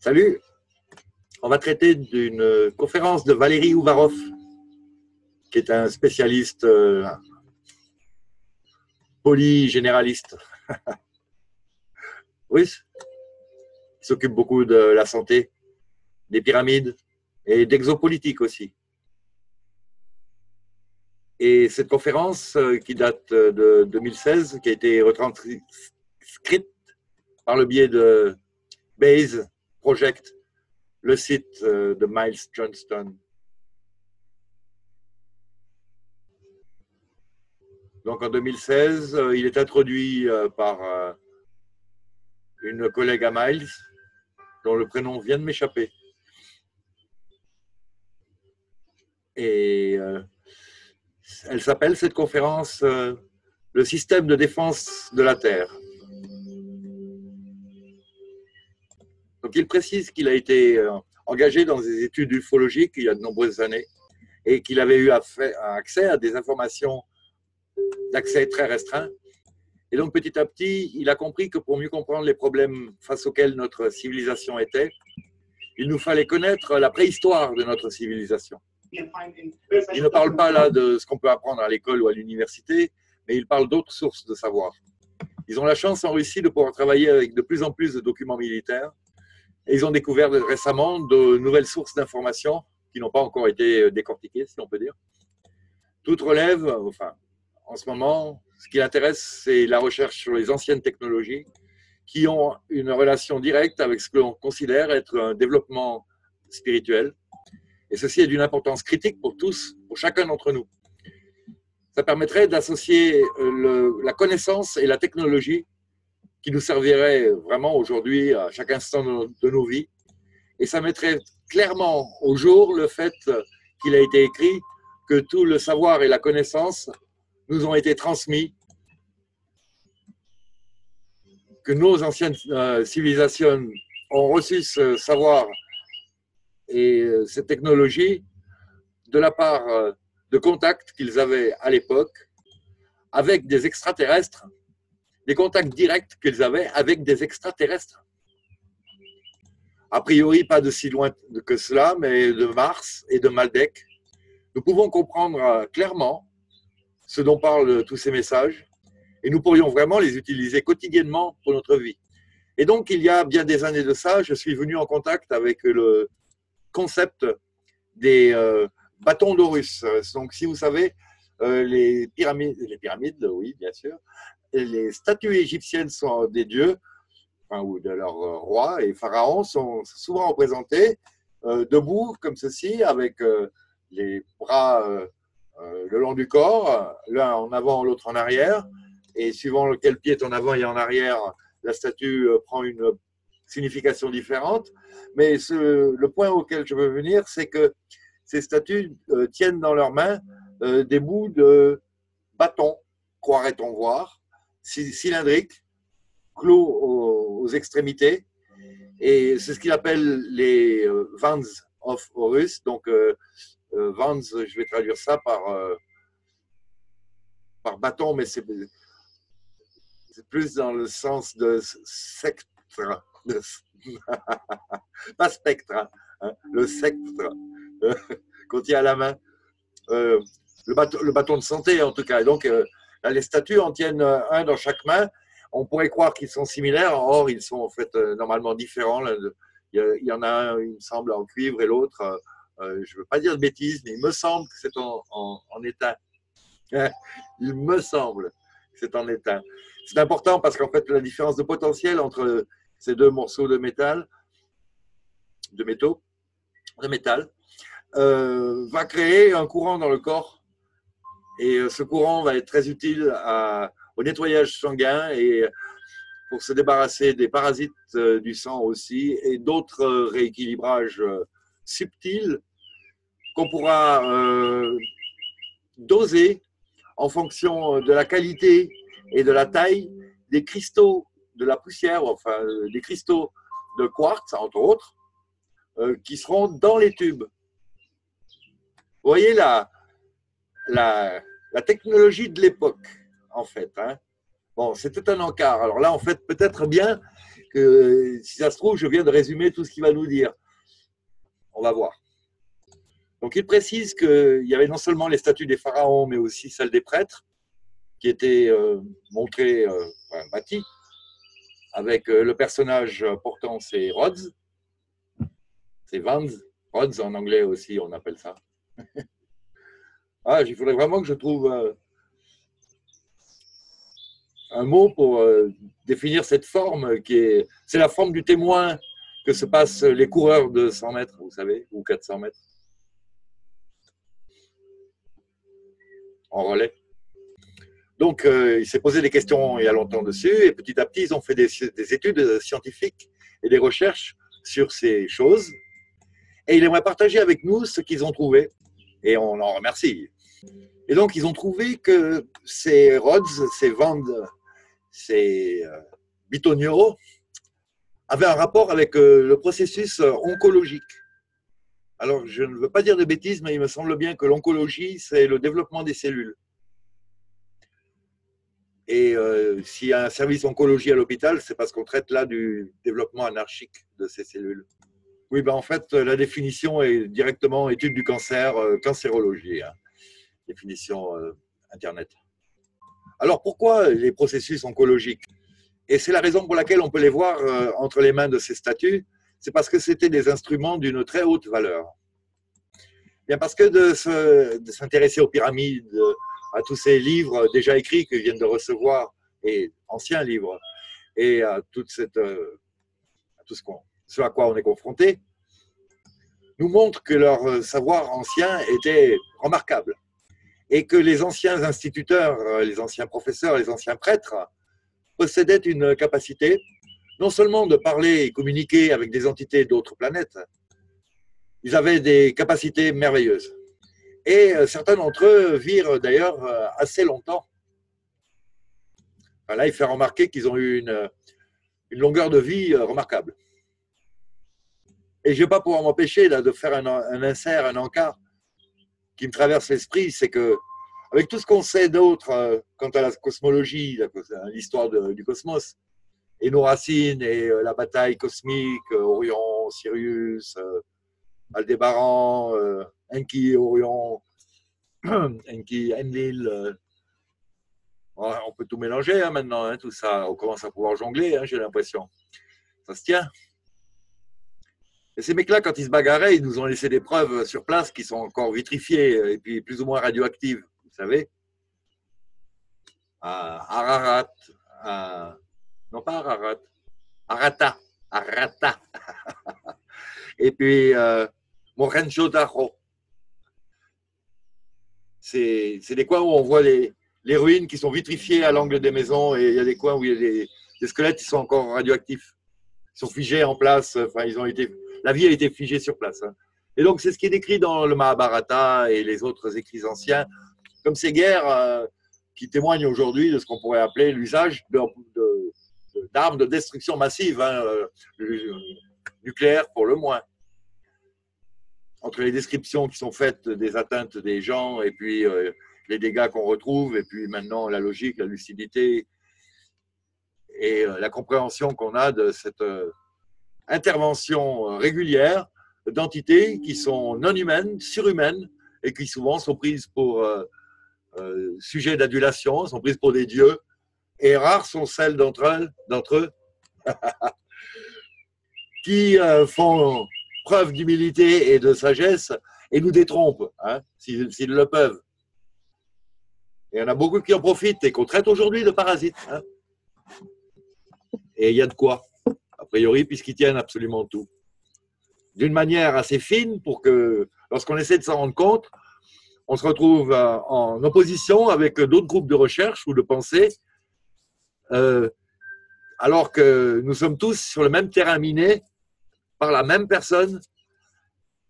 Salut. On va traiter d'une conférence de Valery Uvarov, qui est un spécialiste polygénéraliste. Oui, il s'occupe beaucoup de la santé, des pyramides et d'exopolitique aussi. Et cette conférence qui date de 2016, qui a été retranscrite par le biais de Bayes Project, le site de Miles Johnston. Donc en 2016, il est introduit par une collègue à Miles, dont le prénom vient de m'échapper. Et elle s'appelle, cette conférence, le système de défense de la Terre. Donc il précise qu'il a été engagé dans des études ufologiques il y a de nombreuses années et qu'il avait eu accès à des informations d'accès très restreint. Et donc petit à petit, il a compris que pour mieux comprendre les problèmes face auxquels notre civilisation était, il nous fallait connaître la préhistoire de notre civilisation. Il ne parle pas là de ce qu'on peut apprendre à l'école ou à l'université, mais il parle d'autres sources de savoir. Ils ont la chance en Russie de pouvoir travailler avec de plus en plus de documents militaires. Et ils ont découvert récemment de nouvelles sources d'informations qui n'ont pas encore été décortiquées, si on peut dire. Toutes relèvent, enfin, en ce moment, ce qui l'intéresse, c'est la recherche sur les anciennes technologies qui ont une relation directe avec ce que l'on considère être un développement spirituel. Et ceci est d'une importance critique pour tous, pour chacun d'entre nous. Ça permettrait d'associer la connaissance et la technologie qui nous servirait vraiment aujourd'hui à chaque instant de nos vies. Et ça mettrait clairement au jour le fait qu'il a été écrit que tout le savoir et la connaissance nous ont été transmis, que nos anciennes civilisations ont reçu ce savoir et cette technologie de la part de contacts qu'ils avaient à l'époque avec des extraterrestres, des contacts directs qu'ils avaient avec des extraterrestres. A priori, pas de si loin que cela, mais de Mars et de Maldek. Nous pouvons comprendre clairement ce dont parlent tous ces messages et nous pourrions vraiment les utiliser quotidiennement pour notre vie. Et donc, il y a bien des années de ça, je suis venu en contact avec le concept des bâtons d'Horus. Donc, si vous savez, les pyramides, oui, bien sûr, les statues égyptiennes sont des dieux, enfin, ou de leurs rois et pharaons, sont souvent représentés debout, comme ceci, avec les bras le long du corps, l'un en avant, l'autre en arrière, et suivant lequel pied est en avant et en arrière, la statue prend une signification différente. Mais le point auquel je veux venir, c'est que ces statues tiennent dans leurs mains des bouts de bâtons, croirait-on voir, cylindriques, clos aux extrémités, et c'est ce qu'il appelle les Vans of Horus. Donc Vans, je vais traduire ça par bâton, mais c'est plus dans le sens de secte, pas spectre, hein, le sceptre qu'on tient à la main, le bâton de santé en tout cas. Donc là, les statues en tiennent un dans chaque main. On pourrait croire qu'ils sont similaires, or ils sont en fait normalement différents. Il y en a un, il me semble, en cuivre et l'autre, je ne veux pas dire de bêtises, mais il me semble que c'est en étain. Il me semble que c'est en étain. C'est important parce qu'en fait la différence de potentiel entre ces deux morceaux de métal, va créer un courant dans le corps. Et ce courant va être très utile au nettoyage sanguin et pour se débarrasser des parasites du sang aussi et d'autres rééquilibrages subtils qu'on pourra doser en fonction de la qualité et de la taille des cristaux de la poussière, enfin des cristaux de quartz, entre autres, qui seront dans les tubes. Vous voyez la technologie de l'époque, en fait. Hein. Bon, c'était un encart. Alors là, en fait, peut-être bien que si ça se trouve, je viens de résumer tout ce qu'il va nous dire. On va voir. Donc il précise qu'il y avait non seulement les statues des pharaons, mais aussi celles des prêtres, qui étaient montrées, bâties, avec le personnage portant ses rods, ses vans, rods en anglais aussi, on appelle ça. Ah, il faudrait vraiment que je trouve un mot pour définir cette forme qui est... C'est la forme du témoin que se passent les coureurs de 100 mètres, vous savez, ou 400 mètres. En relais. Donc, il s'est posé des questions il y a longtemps dessus, et petit à petit, ils ont fait des études scientifiques et des recherches sur ces choses. Et il aimerait partager avec nous ce qu'ils ont trouvé, et on en remercie. Et donc, ils ont trouvé que ces rods, ces vands, ces bitonio avaient un rapport avec le processus oncologique. Alors, je ne veux pas dire de bêtises, mais il me semble bien que l'oncologie, c'est le développement des cellules. Et s'il y a un service oncologie à l'hôpital, c'est parce qu'on traite là du développement anarchique de ces cellules. Oui, ben en fait, la définition est directement étude du cancer, cancérologie, hein, définition Internet. Alors, pourquoi les processus oncologiques? Et c'est la raison pour laquelle on peut les voir entre les mains de ces statues. C'est parce que c'était des instruments d'une très haute valeur. Bien parce que de s'intéresser aux pyramides, à tous ces livres déjà écrits qu'ils viennent de recevoir, et anciens livres, et à, tout ce à quoi on est confronté, nous montre que leur savoir ancien était remarquable. Et que les anciens instituteurs, les anciens professeurs, les anciens prêtres possédaient une capacité non seulement de parler et communiquer avec des entités d'autres planètes, ils avaient des capacités merveilleuses. Et certains d'entre eux virent d'ailleurs assez longtemps. Là, il fait remarquer qu'ils ont eu une longueur de vie remarquable. Et je ne vais pas pouvoir m'empêcher de faire un insert, un encart qui me traverse l'esprit, c'est que avec tout ce qu'on sait d'autre quant à la cosmologie, l'histoire du cosmos, et nos racines, et la bataille cosmique, Orion, Sirius, Aldébaran, Enki, Orion, Enki, Enlil. On peut tout mélanger hein, maintenant, hein, tout ça. On commence à pouvoir jongler, hein, j'ai l'impression. Ça se tient. Et ces mecs-là, quand ils se bagarraient, ils nous ont laissé des preuves sur place qui sont encore vitrifiées et puis plus ou moins radioactives, vous savez. À Ararat, non, pas Ararat. Arata. Arata. Et puis, Mohenjo-Daro. C'est des coins où on voit les ruines qui sont vitrifiées à l'angle des maisons et il y a des coins où il y a des squelettes qui sont encore radioactifs. Ils sont figés en place. Enfin, la vie a été figée sur place. Hein. Et donc, c'est ce qui est décrit dans le Mahabharata et les autres écrits anciens, comme ces guerres qui témoignent aujourd'hui de ce qu'on pourrait appeler l'usage d'armes de destruction massive, hein, nucléaire pour le moins. Entre les descriptions qui sont faites des atteintes des gens et puis les dégâts qu'on retrouve, et puis maintenant la logique, la lucidité et la compréhension qu'on a de cette intervention régulière d'entités qui sont non humaines, surhumaines et qui souvent sont prises pour sujets d'adulation, sont prises pour des dieux. Et rares sont celles d'entre eux qui font preuve d'humilité et de sagesse et nous détrompent, hein, s'ils le peuvent. Et il y en a beaucoup qui en profitent et qu'on traite aujourd'hui de parasites. Hein. Et il y a de quoi, a priori, puisqu'ils tiennent absolument tout. D'une manière assez fine pour que, lorsqu'on essaie de s'en rendre compte, on se retrouve en opposition avec d'autres groupes de recherche ou de pensée. Alors que nous sommes tous sur le même terrain miné par la même personne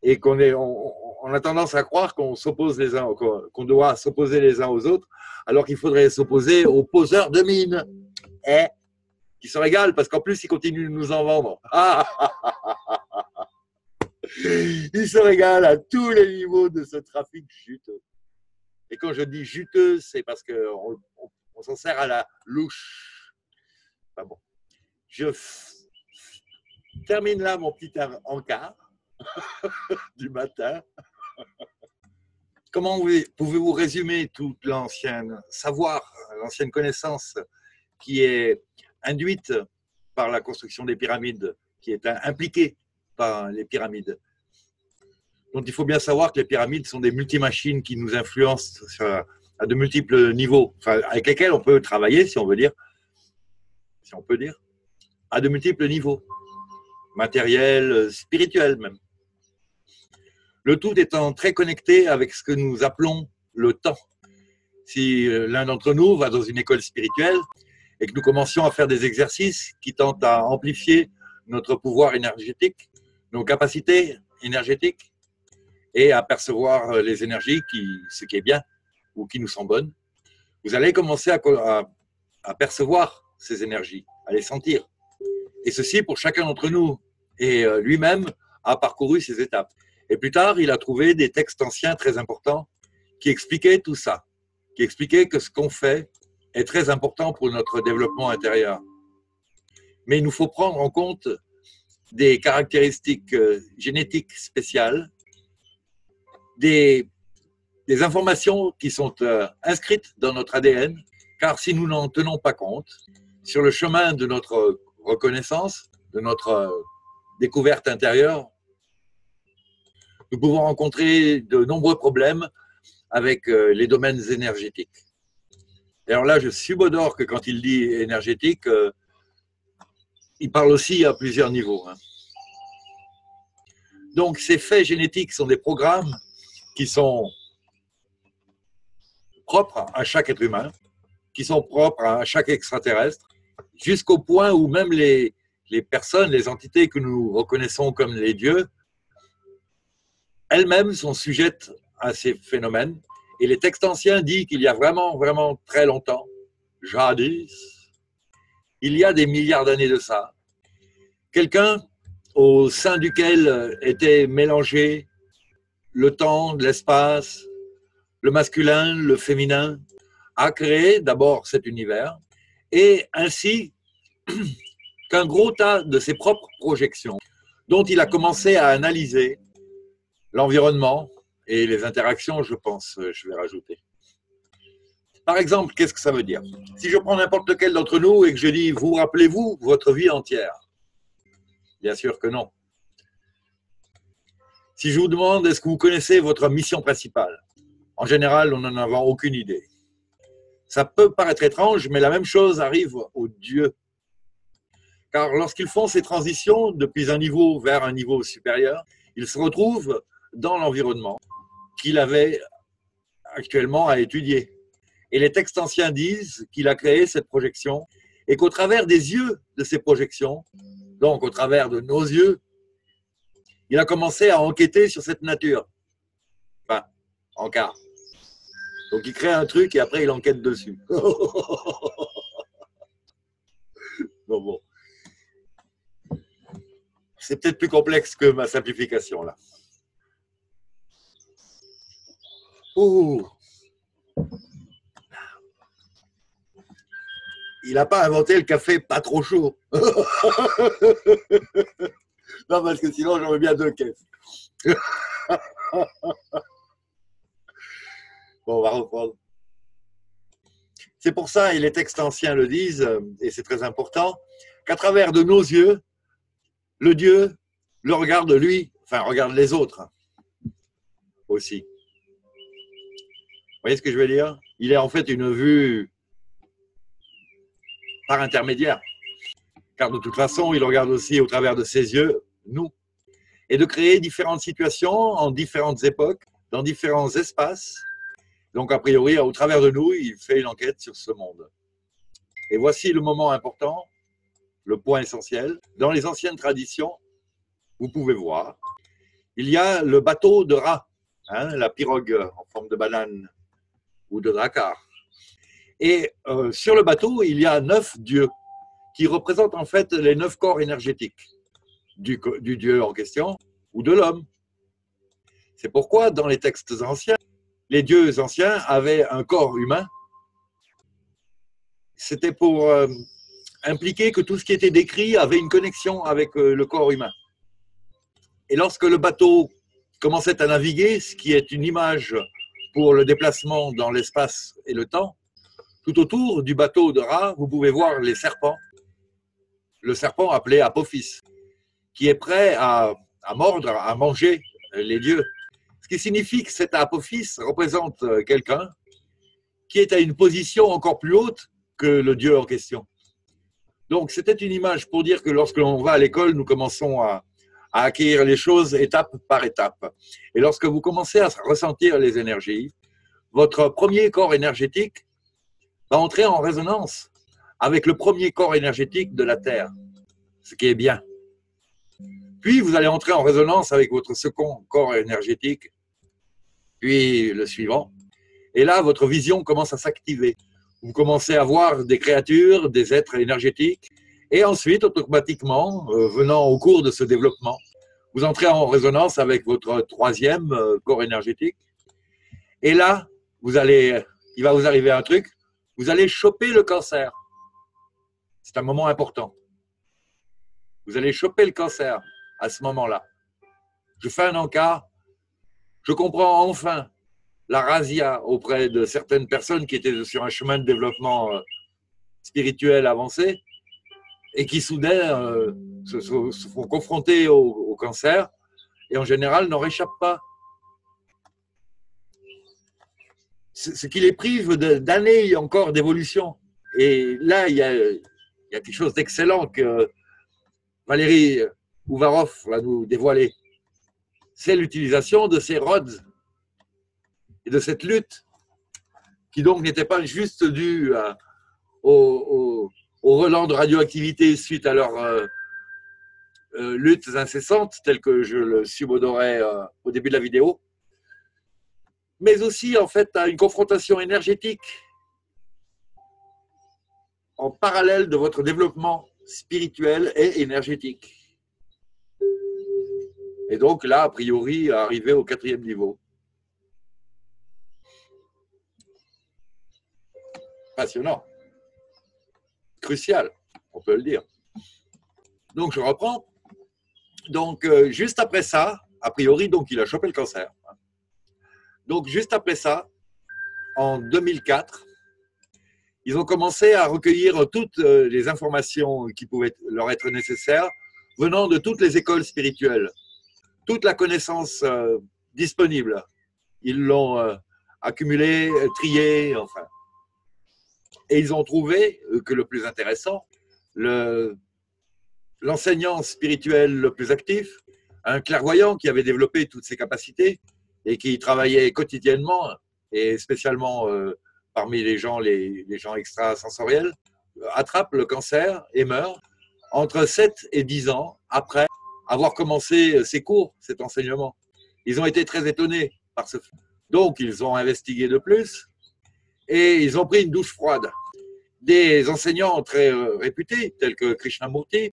et qu'on a tendance à croire qu'on s'oppose les uns, qu'on doit s'opposer les uns aux autres, alors qu'il faudrait s'opposer aux poseurs de mines qui se régalent parce qu'en plus ils continuent de nous en vendre. Ils se régalent à tous les niveaux de ce trafic juteux. Et quand je dis juteux, c'est parce qu'on s'en sert à la louche. Enfin bon. termine là mon petit encart du matin. Comment pouvez-vous résumer toute l'ancienne connaissance qui est induite par la construction des pyramides, qui est impliquée par les pyramides? Donc il faut bien savoir que les pyramides sont des multimachines qui nous influencent à de multiples niveaux, enfin, avec lesquels on peut travailler, si on peut dire, à de multiples niveaux, matériels, spirituels même. Le tout étant très connecté avec ce que nous appelons le temps. Si l'un d'entre nous va dans une école spirituelle et que nous commencions à faire des exercices qui tentent à amplifier notre pouvoir énergétique, nos capacités énergétiques, et à percevoir les énergies, ce qui est bien ou qui nous sont bonnes, vous allez commencer à percevoir ces énergies, à les sentir. Et ceci pour chacun d'entre nous. Et lui-même a parcouru ces étapes. Et plus tard, il a trouvé des textes anciens très importants qui expliquaient tout ça, qui expliquaient que ce qu'on fait est très important pour notre développement intérieur. Mais il nous faut prendre en compte des caractéristiques génétiques spéciales, des informations qui sont inscrites dans notre ADN, car si nous n'en tenons pas compte, sur le chemin de notre reconnaissance, de notre découverte intérieure, nous pouvons rencontrer de nombreux problèmes avec les domaines énergétiques. Et alors là, je subodore que quand il dit énergétique, il parle aussi à plusieurs niveaux. Donc, ces faits génétiques sont des programmes qui sont propres à chaque être humain, qui sont propres à chaque extraterrestre, jusqu'au point où même les personnes, les entités que nous reconnaissons comme les dieux, elles-mêmes sont sujettes à ces phénomènes. Et les textes anciens disent qu'il y a vraiment, vraiment très longtemps, jadis, il y a des milliards d'années de ça, quelqu'un au sein duquel était mélangé le temps, l'espace, le masculin, le féminin, a créé d'abord cet univers, et ainsi qu'un gros tas de ses propres projections, dont il a commencé à analyser l'environnement et les interactions, je pense, je vais rajouter. Par exemple, qu'est-ce que ça veut dire? Si je prends n'importe lequel d'entre nous et que je dis « Vous rappelez-vous votre vie entière ?» Bien sûr que non. Si je vous demande « Est-ce que vous connaissez votre mission principale ?» En général, on n'en a aucune idée. Ça peut paraître étrange, mais la même chose arrive aux dieux. Car lorsqu'ils font ces transitions depuis un niveau vers un niveau supérieur, ils se retrouvent dans l'environnement qu'il avait actuellement à étudier. Et les textes anciens disent qu'il a créé cette projection et qu'au travers des yeux de ces projections, donc au travers de nos yeux, il a commencé à enquêter sur cette nature. Enfin, en quart. Donc il crée un truc et après il enquête dessus. Bon. C'est peut-être plus complexe que ma simplification là. Il n'a pas inventé le café pas trop chaud. Non, parce que sinon j'en veux bien deux caisses. Bon, on va reprendre. C'est pour ça, et les textes anciens le disent, et c'est très important, qu'à travers de nos yeux, le Dieu le regarde lui, enfin regarde les autres aussi. Vous voyez ce que je veux dire? Il est en fait une vue par intermédiaire, car de toute façon, il regarde aussi au travers de ses yeux, nous, et de créer différentes situations en différentes époques, dans différents espaces. Donc, a priori, au travers de nous, il fait une enquête sur ce monde. Et voici le moment important, le point essentiel. Dans les anciennes traditions, vous pouvez voir, il y a le bateau de rat, la pirogue en forme de banane ou de drakkar. Et sur le bateau, il y a 9 dieux qui représentent en fait les 9 corps énergétiques du dieu en question ou de l'homme. C'est pourquoi dans les textes anciens, les dieux anciens avaient un corps humain. C'était pour impliquait que tout ce qui était décrit avait une connexion avec le corps humain. Et lorsque le bateau commençait à naviguer, ce qui est une image pour le déplacement dans l'espace et le temps, tout autour du bateau de Ra, vous pouvez voir les serpents, le serpent appelé Apophis, qui est prêt à mordre, à manger les dieux. Ce qui signifie que cet Apophis représente quelqu'un qui est à une position encore plus haute que le dieu en question. Donc c'était une image pour dire que lorsque l'on va à l'école, nous commençons à acquérir les choses étape par étape. Et lorsque vous commencez à ressentir les énergies, votre premier corps énergétique va entrer en résonance avec le premier corps énergétique de la Terre, ce qui est bien. Puis vous allez entrer en résonance avec votre second corps énergétique, puis le suivant. Et là, votre vision commence à s'activer. Vous commencez à voir des créatures, des êtres énergétiques. Et ensuite, automatiquement, venant au cours de ce développement, vous entrez en résonance avec votre troisième corps énergétique. Et là, il va vous arriver un truc, vous allez choper le cancer. C'est un moment important. Vous allez choper le cancer à ce moment-là. Je fais un encart, je comprends enfin la razzia auprès de certaines personnes qui étaient sur un chemin de développement spirituel avancé, et qui soudain se font confronter au cancer et en général n'en réchappent pas. Ce qui les prive d'années encore d'évolution. Et là, il y a quelque chose d'excellent que Valery Uvarov va nous dévoiler. C'est l'utilisation de ces rods et de cette lutte qui donc n'était pas juste due au relent de radioactivité suite à leurs luttes incessantes, telles que je le subodorais au début de la vidéo, mais aussi en fait à une confrontation énergétique en parallèle de votre développement spirituel et énergétique. Et donc là, a priori, arrivé au 4e niveau. Passionnant. Crucial, on peut le dire. Donc je reprends. Donc juste après ça, a priori, donc il a chopé le cancer. Donc juste après ça, en 2004, ils ont commencé à recueillir toutes les informations qui pouvaient leur être nécessaires venant de toutes les écoles spirituelles. Toute la connaissance disponible, ils l'ont accumulée, triée, enfin. Et ils ont trouvé que le plus intéressant, l'enseignant spirituel le plus actif, un clairvoyant qui avait développé toutes ses capacités et qui travaillait quotidiennement, et spécialement parmi les gens, les gens extrasensoriels, attrape le cancer et meurt entre 7 et 10 ans après avoir commencé ses cours, cet enseignement. Ils ont été très étonnés par ce fait. Donc, ils ont investigué de plus. Et ils ont pris une douche froide. Des enseignants très réputés, tels que Krishnamurti,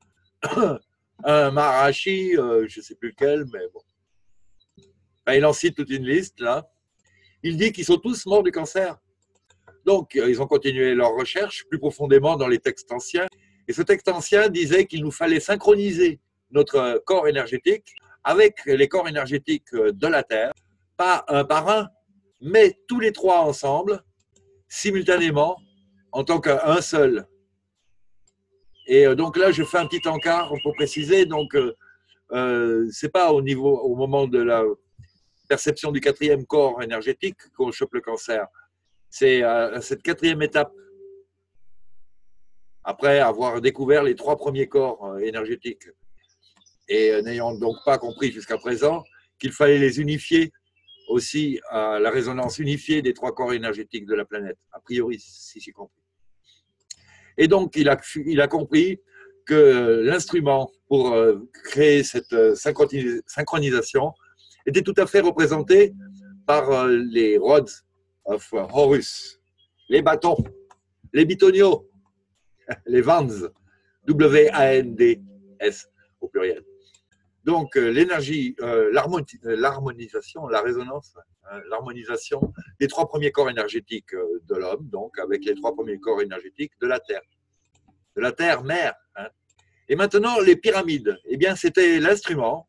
un Maharishi, je ne sais plus lequel, mais bon. Enfin, il en cite toute une liste, là. Il dit qu'ils sont tous morts du cancer. Donc, ils ont continué leurs recherches plus profondément dans les textes anciens. Et ce texte ancien disait qu'il nous fallait synchroniser notre corps énergétique avec les corps énergétiques de la Terre, pas un par un, mais tous les trois ensemble, simultanément, en tant qu'un seul. Et donc là, je fais un petit encart pour préciser, donc c'est pas au moment de la perception du 4e corps énergétique qu'on chope le cancer. C'est à cette 4e étape, après avoir découvert les 3 premiers corps énergétiques, et n'ayant donc pas compris jusqu'à présent qu'il fallait les unifier aussi à la résonance unifiée des 3 corps énergétiques de la planète, a priori, si j'ai compris. Et donc, il a compris que l'instrument pour créer cette synchronisation était tout à fait représenté par les rods of Horus, les bâtons, les bitoniaux, les wands, W-A-N-D-S au pluriel. Donc, l'énergie, l'harmonisation, la résonance, l'harmonisation des 3 premiers corps énergétiques de l'homme, donc avec les 3 premiers corps énergétiques de la Terre. de la terre-mère. Hein. Et maintenant, les pyramides, eh bien, c'était l'instrument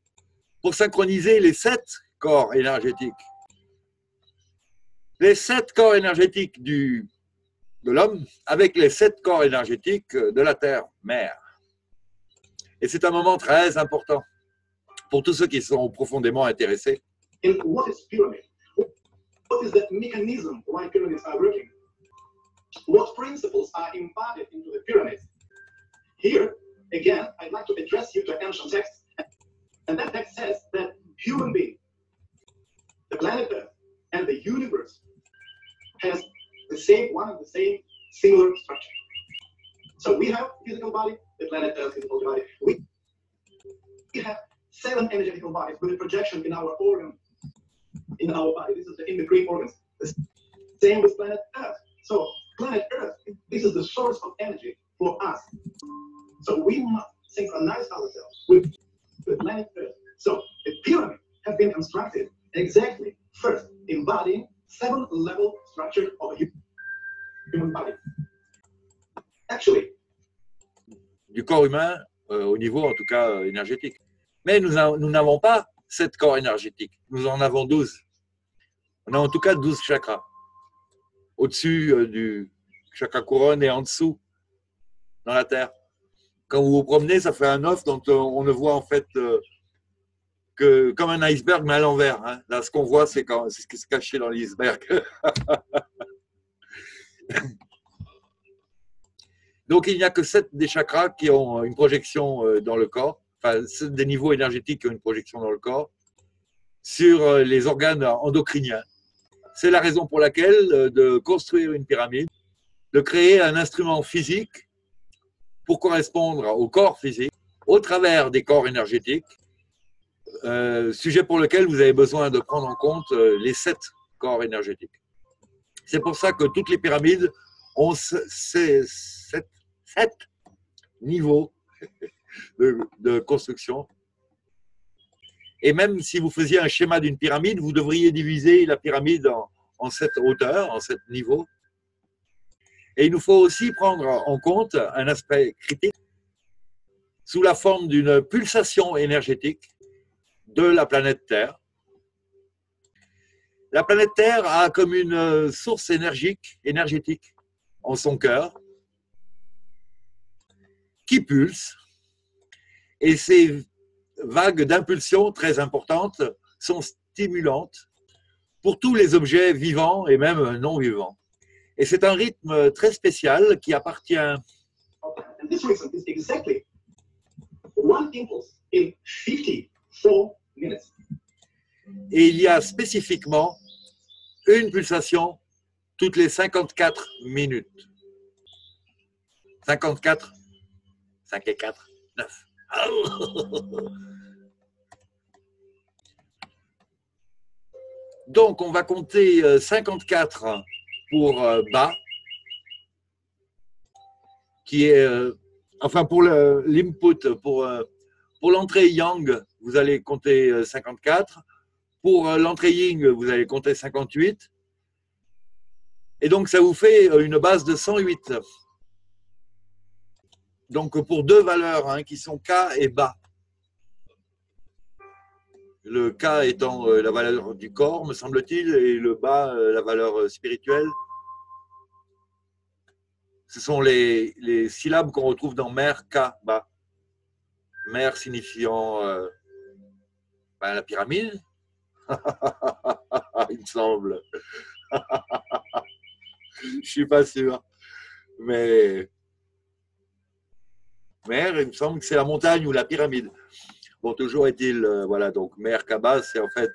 pour synchroniser les 7 corps énergétiques. Les 7 corps énergétiques de l'homme avec les 7 corps énergétiques de la terre-mère. Et c'est un moment très important pour tous ceux qui sont profondément intéressés. And what is pyramid? What is the mechanism why pyramids are working? What principles are embodied into the pyramids? Here, again, I'd like to address you to ancient texts, and that text says that human being, the planet Earth, and the universe has the same singular structure. So we have physical body, the planet Earth physical body. We have 7 energetic bodies with a projection in our organ, in our body. This is in the Greek organs. The same with planet Earth. So planet Earth, this is the source of energy for us. So we must synchronize ourselves with the planet Earth. So the pyramid has been constructed exactly first, embodying 7-level structure of a human body. Actually, du corps humain au niveau en tout cas énergétique. Mais nous n'avons pas 7 corps énergétiques, nous en avons 12. On a en tout cas 12 chakras, au-dessus du chakra couronne et en dessous, dans la terre. Quand vous vous promenez, ça fait un œuf dont on ne voit en fait que comme un iceberg, mais à l'envers. Hein. Là, ce qu'on voit, c'est ce qui se cachait dans l'iceberg. Donc, il n'y a que 7 des chakras qui ont une projection dans le corps, enfin, 7 des niveaux énergétiques qui ont une projection dans le corps, sur les organes endocriniens. C'est la raison pour laquelle de construire une pyramide, de créer un instrument physique pour correspondre au corps physique, au travers des corps énergétiques, sujet pour lequel vous avez besoin de prendre en compte les 7 corps énergétiques. C'est pour ça que toutes les pyramides ont ces 7 niveaux de construction. Et même si vous faisiez un schéma d'une pyramide, vous devriez diviser la pyramide en 7 hauteurs, en 7 niveaux. Et il nous faut aussi prendre en compte un aspect critique sous la forme d'une pulsation énergétique de la planète Terre. La planète Terre a comme une source énergétique en son cœur qui pulse, et ces vagues d'impulsion très importantes sont stimulantes pour tous les objets vivants et même non vivants. Et c'est un rythme très spécial qui appartient. Et il y a spécifiquement une pulsation toutes les 54 minutes. 54, 5 et 4, 9. Donc, on va compter 54 pour bas, qui est, enfin pour l'input, pour l'entrée yang, vous allez compter 54. Pour l'entrée yin, vous allez compter 58. Et donc, ça vous fait une base de 108. Donc, pour 2 valeurs hein, qui sont K et bas. Le K étant la valeur du corps, me semble-t-il, et le bas, la valeur spirituelle. Ce sont les syllabes qu'on retrouve dans mer, K, bas. Mer signifiant ben, la pyramide, il me semble. Je ne suis pas sûr. Mais mer, il me semble que c'est la montagne ou la pyramide. Bon, toujours est-il, voilà, donc Merkaba, c'est en fait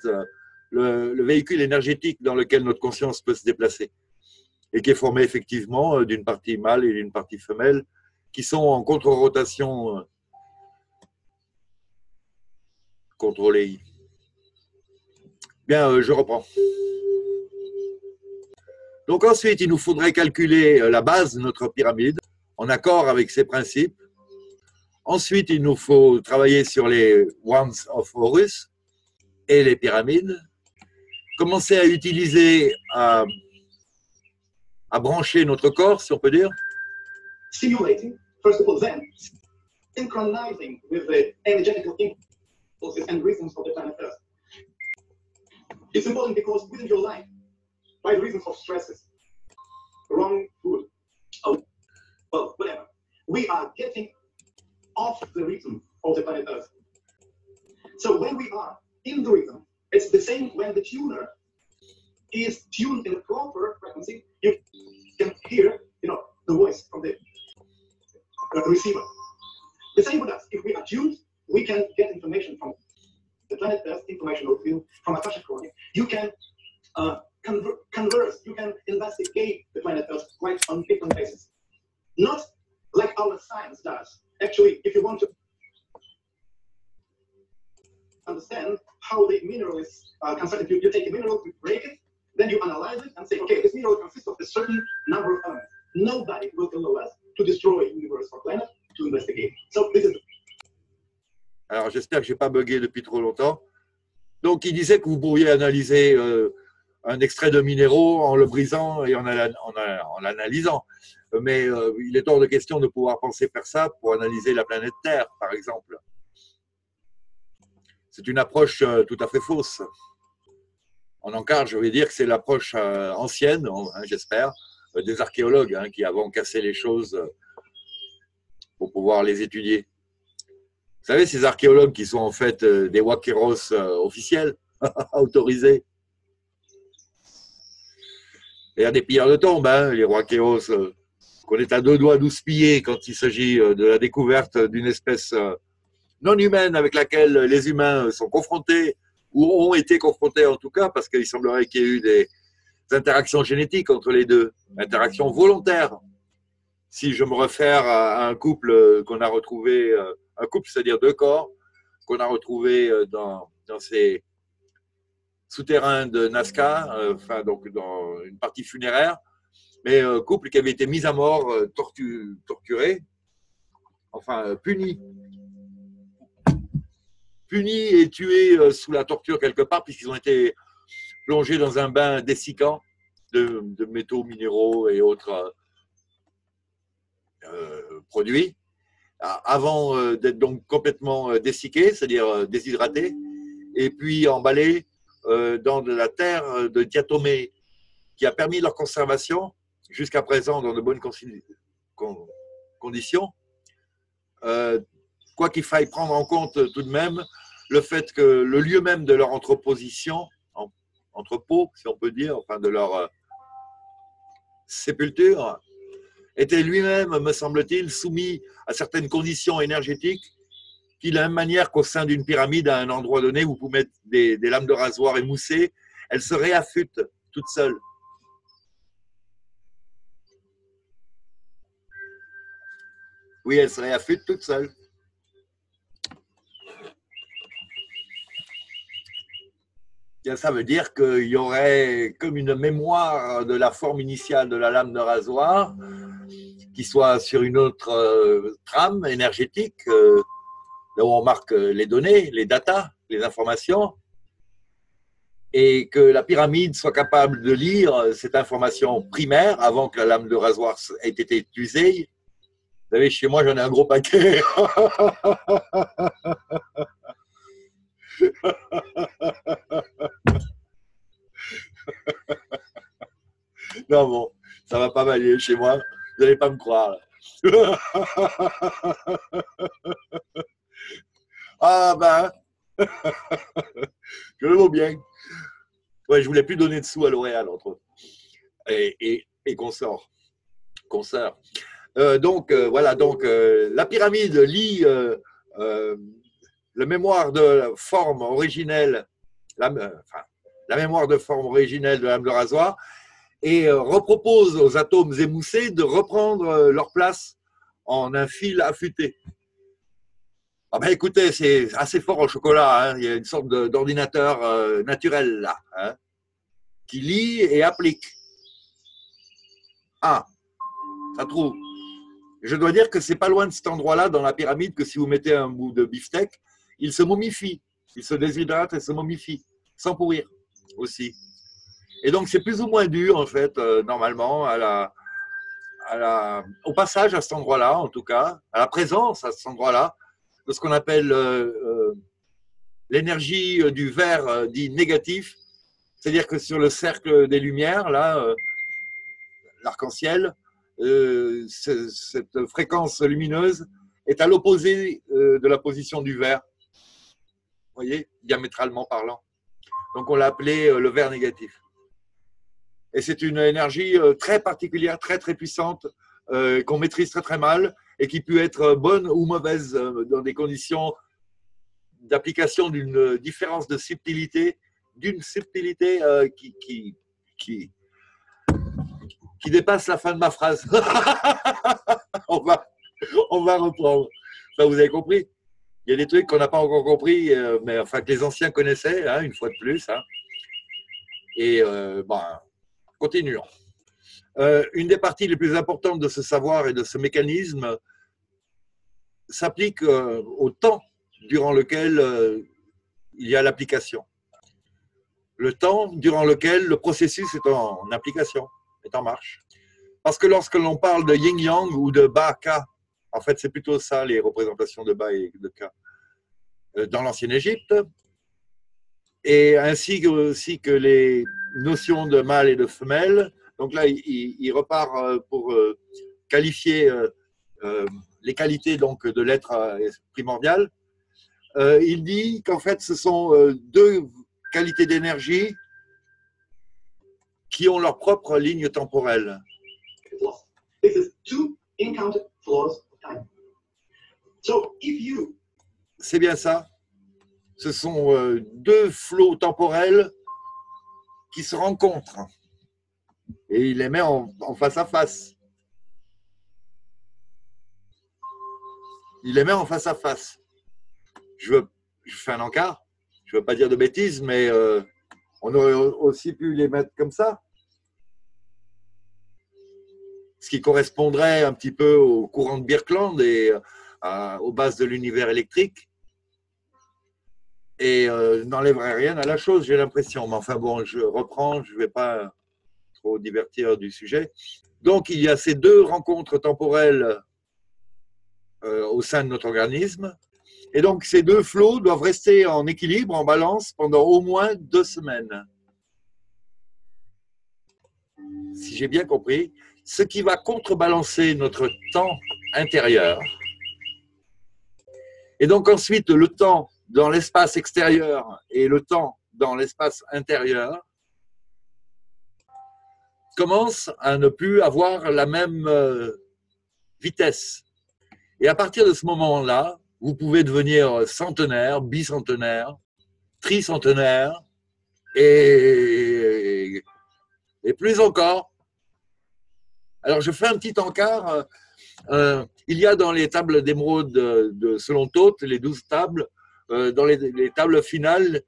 le véhicule énergétique dans lequel notre conscience peut se déplacer et qui est formé effectivement d'une partie mâle et d'une partie femelle qui sont en contre-rotation contrôlée. Bien, je reprends. Donc ensuite, il nous faudrait calculer la base de notre pyramide en accord avec ses principes. Ensuite, il nous faut travailler sur les Wands of Horus et les pyramides. Commencer à utiliser, à brancher notre corps, si on peut dire. Stimulating First of all, then, synchronizing with the energetical impulses and reasons of the planet Earth. It's important because within your life, by reasons of stresses, wrong food, oh, well, whatever, we are getting off the rhythm of the planet Earth. So when we are in the rhythm, it's the same when the tuner is tuned in the proper frequency, you can hear, you know, the voice from the receiver. The same with us. If we are tuned, we can get information from the planet Earth, informational field from Akashic recording. You can converse, you can investigate the planet Earth quite on different basis. Not like our science does. Actually, if you want to understand how the mineral is constructed, you take a mineral, you break it, then you analyze it and say, okay, this mineral consists of a certain number of elements. Nobody will allow us to destroy the universe or planet to investigate. So this is... Alors j'espère que je n'ai pas bugué depuis trop longtemps. Donc il disait que vous pourriez analyser un extrait de minéraux en le brisant et en l'analysant. Mais il est hors de question de pouvoir penser faire ça pour analyser la planète Terre, par exemple. C'est une approche tout à fait fausse. En encart, je vais dire que c'est l'approche ancienne, hein, j'espère, des archéologues hein, qui avons cassé les choses pour pouvoir les étudier. Vous savez, ces archéologues qui sont en fait des wakeros officiels, autorisés. Et des pilleurs de tombes, hein, les wakeros, qu'on est à deux doigts d'houspiller quand il s'agit de la découverte d'une espèce non humaine avec laquelle les humains sont confrontés, ou ont été confrontés en tout cas, parce qu'il semblerait qu'il y ait eu des interactions génétiques entre les deux, interactions volontaires. Si je me réfère à un couple qu'on a retrouvé, un couple, c'est-à-dire deux corps, qu'on a retrouvé dans ces souterrains de Nazca, enfin donc dans une partie funéraire, mais couple qui avait été mis à mort, torturé, enfin puni. Punis et tués sous la torture quelque part, puisqu'ils ont été plongés dans un bain dessicant de métaux, minéraux et autres produits, avant d'être donc complètement dessiqués, c'est-à-dire déshydratés, et puis emballés dans de la terre de diatomée, qui a permis leur conservation, jusqu'à présent dans de bonnes conditions, quoi qu'il faille prendre en compte tout de même le fait que le lieu même de leur entreposition, entrepôt, si on peut dire, enfin de leur sépulture, était lui-même, me semble-t-il, soumis à certaines conditions énergétiques qui, de la même manière qu'au sein d'une pyramide, à un endroit donné, vous pouvez mettre des lames de rasoir émoussées, elles se réaffûtent toutes seules. Oui, elles se réaffûtent toutes seules. Ça veut dire qu'il y aurait comme une mémoire de la forme initiale de la lame de rasoir qui soit sur une autre trame énergétique, là où on marque les données, les datas, les informations, et que la pyramide soit capable de lire cette information primaire avant que la lame de rasoir ait été usée. Vous savez, chez moi, j'en ai un gros paquet. Non bon, ça va pas m'aller chez moi, vous n'allez pas me croire. Ah ben, je le vaux bien. Ouais, je voulais plus donner de sous à L'Oréal entre autres et consorts. Voilà, donc la pyramide lit la mémoire de forme originelle, la mémoire de forme originelle de lame de rasoir, et repropose aux atomes émoussés de reprendre leur place en un fil affûté. Ah ben écoutez, c'est assez fort au chocolat, hein. Il y a une sorte d'ordinateur naturel là, hein, qui lit et applique. Ah, ça trouve. Je dois dire que c'est pas loin de cet endroit-là dans la pyramide que si vous mettez un bout de beefsteak, il se momifie, il se déshydrate et se momifie, sans pourrir aussi. Et donc c'est plus ou moins dû en fait normalement au passage à cet endroit-là, en tout cas, à la présence à cet endroit-là, de ce qu'on appelle l'énergie du vert dit négatif, c'est-à-dire que sur le cercle des lumières, là, l'arc-en-ciel, cette fréquence lumineuse est à l'opposé de la position du vert, vous voyez, diamétralement parlant. Donc on l'a appelé le vert négatif. Et c'est une énergie très particulière, très très puissante, qu'on maîtrise très très mal et qui peut être bonne ou mauvaise dans des conditions d'application d'une différence de subtilité, qui dépasse la fin de ma phrase. on va reprendre. Enfin, vous avez compris. Il y a des trucs qu'on n'a pas encore compris, mais enfin que les anciens connaissaient, hein, une fois de plus. Hein. Et bah, continuons. Une des parties les plus importantes de ce savoir et de ce mécanisme s'applique au temps durant lequel il y a l'application. Le temps durant lequel le processus est en application, est en marche. Parce que lorsque l'on parle de yin-yang ou de ba-ka, en fait c'est plutôt ça les représentations de ba et de ka dans l'ancienne Égypte, et ainsi aussi que les notion de mâle et de femelle. Donc là, il repart pour qualifier les qualités donc, de l'être primordial. Il dit qu'en fait, ce sont deux qualités d'énergie qui ont leur propre ligne temporelle. C'est bien ça. Ce sont deux flots temporels qui se rencontrent et il les met en face à face. Il les met en face à face. Je fais un encart, je ne veux pas dire de bêtises, mais on aurait aussi pu les mettre comme ça. Ce qui correspondrait un petit peu au courant de Birkeland et aux bases de l'univers électrique. Et n'enlèverait rien à la chose, j'ai l'impression. Mais enfin bon, je reprends, je ne vais pas trop divertir du sujet. Donc, il y a ces deux rencontres temporelles au sein de notre organisme. Et donc, ces deux flots doivent rester en équilibre, en balance, pendant au moins 2 semaines. Si j'ai bien compris, ce qui va contrebalancer notre temps intérieur. Et donc ensuite, le temps dans l'espace extérieur et le temps dans l'espace intérieur commence à ne plus avoir la même vitesse. Et à partir de ce moment-là, vous pouvez devenir centenaire, bicentenaire, tricentenaire et plus encore. Alors je fais un petit encart. Il y a dans les tables d'émeraude, selon Thot, les 12 tables, dans les tables finales,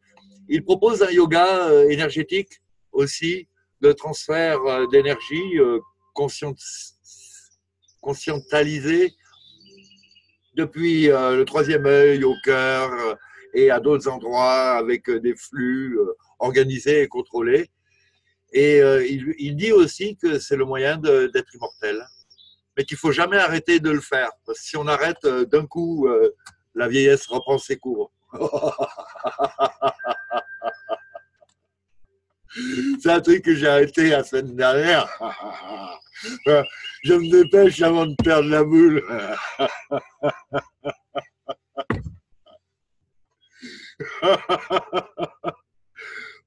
il propose un yoga énergétique aussi, de transfert d'énergie conscientalisé depuis le 3e œil au cœur et à d'autres endroits avec des flux organisés et contrôlés. Et il dit aussi que c'est le moyen d'être immortel, mais qu'il ne faut jamais arrêter de le faire. Parce que si on arrête d'un coup, la vieillesse reprend ses cours. C'est un truc que j'ai arrêté la semaine dernière. Je me dépêche avant de perdre la boule.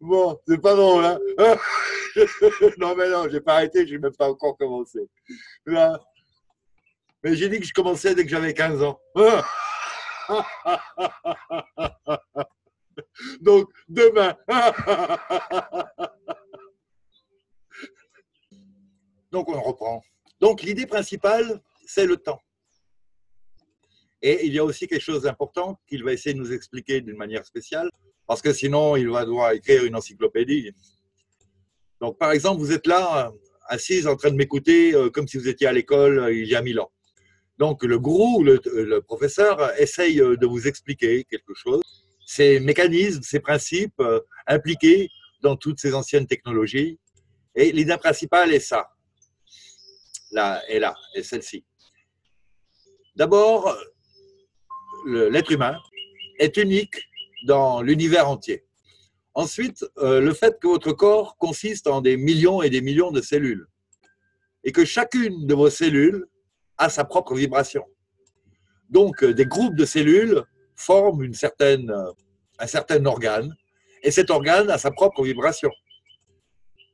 Bon, c'est pas drôle, hein? Non, mais non, j'ai pas arrêté, j'ai même pas encore commencé. Mais j'ai dit que je commençais dès que j'avais 15 ans. Donc, demain. Donc, on reprend. Donc, l'idée principale, c'est le temps. Et il y a aussi quelque chose d'important qu'il va essayer de nous expliquer d'une manière spéciale, parce que sinon, il va devoir écrire une encyclopédie. Donc, par exemple, vous êtes là, assise, en train de m'écouter, comme si vous étiez à l'école il y a 1000 ans. Donc, le gourou, le professeur, essaye de vous expliquer quelque chose. Ces mécanismes, ces principes impliqués dans toutes ces anciennes technologies. Et l'idée principale est ça. là, et celle-ci. D'abord, l'être humain est unique dans l'univers entier. Ensuite, le fait que votre corps consiste en des millions et des millions de cellules et que chacune de vos cellules a sa propre vibration. Donc, des groupes de cellules forment un certain organe et cet organe a sa propre vibration.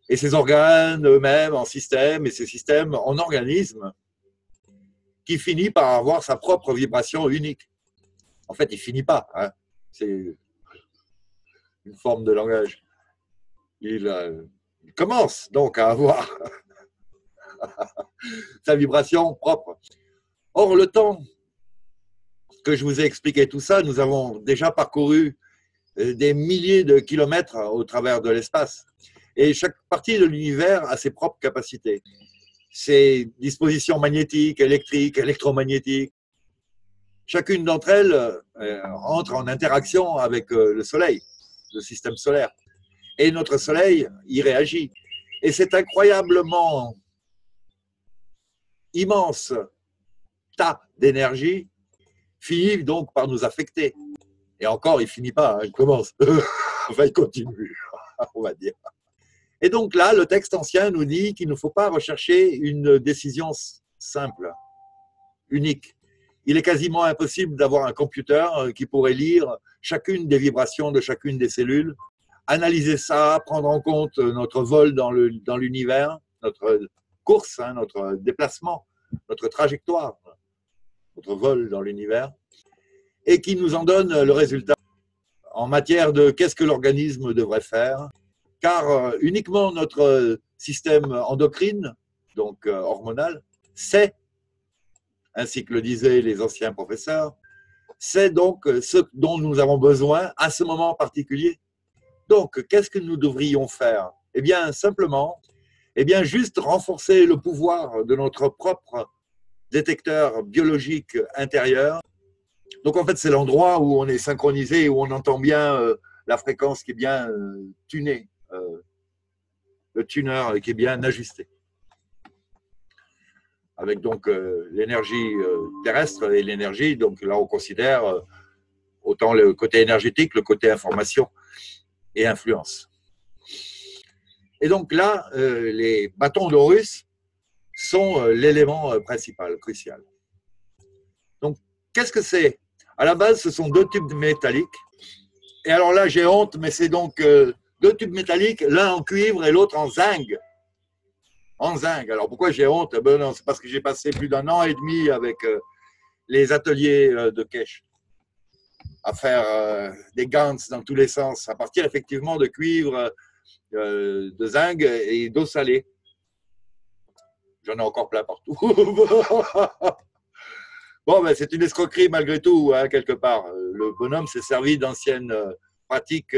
Et ces organes eux-mêmes en systèmes et ces systèmes en organismes qui finit par avoir sa propre vibration unique. En fait, il ne finit pas. Hein. C'est une forme de langage. Il commence donc à avoir sa vibration propre. Or, le temps que je vous ai expliqué tout ça, nous avons déjà parcouru des milliers de kilomètres au travers de l'espace. Et chaque partie de l'univers a ses propres capacités. Ses dispositions magnétiques, électriques, électromagnétiques. Chacune d'entre elles entre en interaction avec le Soleil, le système solaire. Et notre Soleil y réagit. Et c'est incroyablement immense tas d'énergie finit donc par nous affecter. Et encore, il ne finit pas, hein, il commence. Enfin, il continue, on va dire. Et donc là, le texte ancien nous dit qu'il ne faut pas rechercher une décision simple, unique. Il est quasiment impossible d'avoir un computer qui pourrait lire chacune des vibrations de chacune des cellules, analyser ça, prendre en compte notre vol dans l'univers, notre course, hein, notre déplacement, notre trajectoire, notre vol dans l'univers, et qui nous en donne le résultat en matière de qu'est-ce que l'organisme devrait faire. Car uniquement notre système endocrine, donc hormonal, sait, ainsi que le disaient les anciens professeurs, c'est donc ce dont nous avons besoin à ce moment particulier. Donc, qu'est-ce que nous devrions faire? Eh bien, simplement, juste renforcer le pouvoir de notre propre détecteur biologique intérieur. Donc, en fait, c'est l'endroit où on est synchronisé, où on entend bien la fréquence qui est bien tunée. Le tuner qui est bien ajusté avec donc l'énergie terrestre et l'énergie, donc là on considère autant le côté énergétique, le côté information et influence. Et donc là les bâtons d'Horus sont l'élément principal, crucial. Donc qu'est-ce que c'est? À la base, ce sont deux tubes métalliques, et alors là j'ai honte, mais c'est donc deux tubes métalliques, l'un en cuivre et l'autre en zinc. En zinc. Alors, pourquoi j'ai honte? Ben non, c'est parce que j'ai passé plus d'1 an et demi avec les ateliers de Keshe à faire des gants dans tous les sens, à partir effectivement de cuivre, de zinc et d'eau salée. J'en ai encore plein partout. Bon, ben, c'est une escroquerie malgré tout, hein, quelque part. Le bonhomme s'est servi d'anciennes pratiques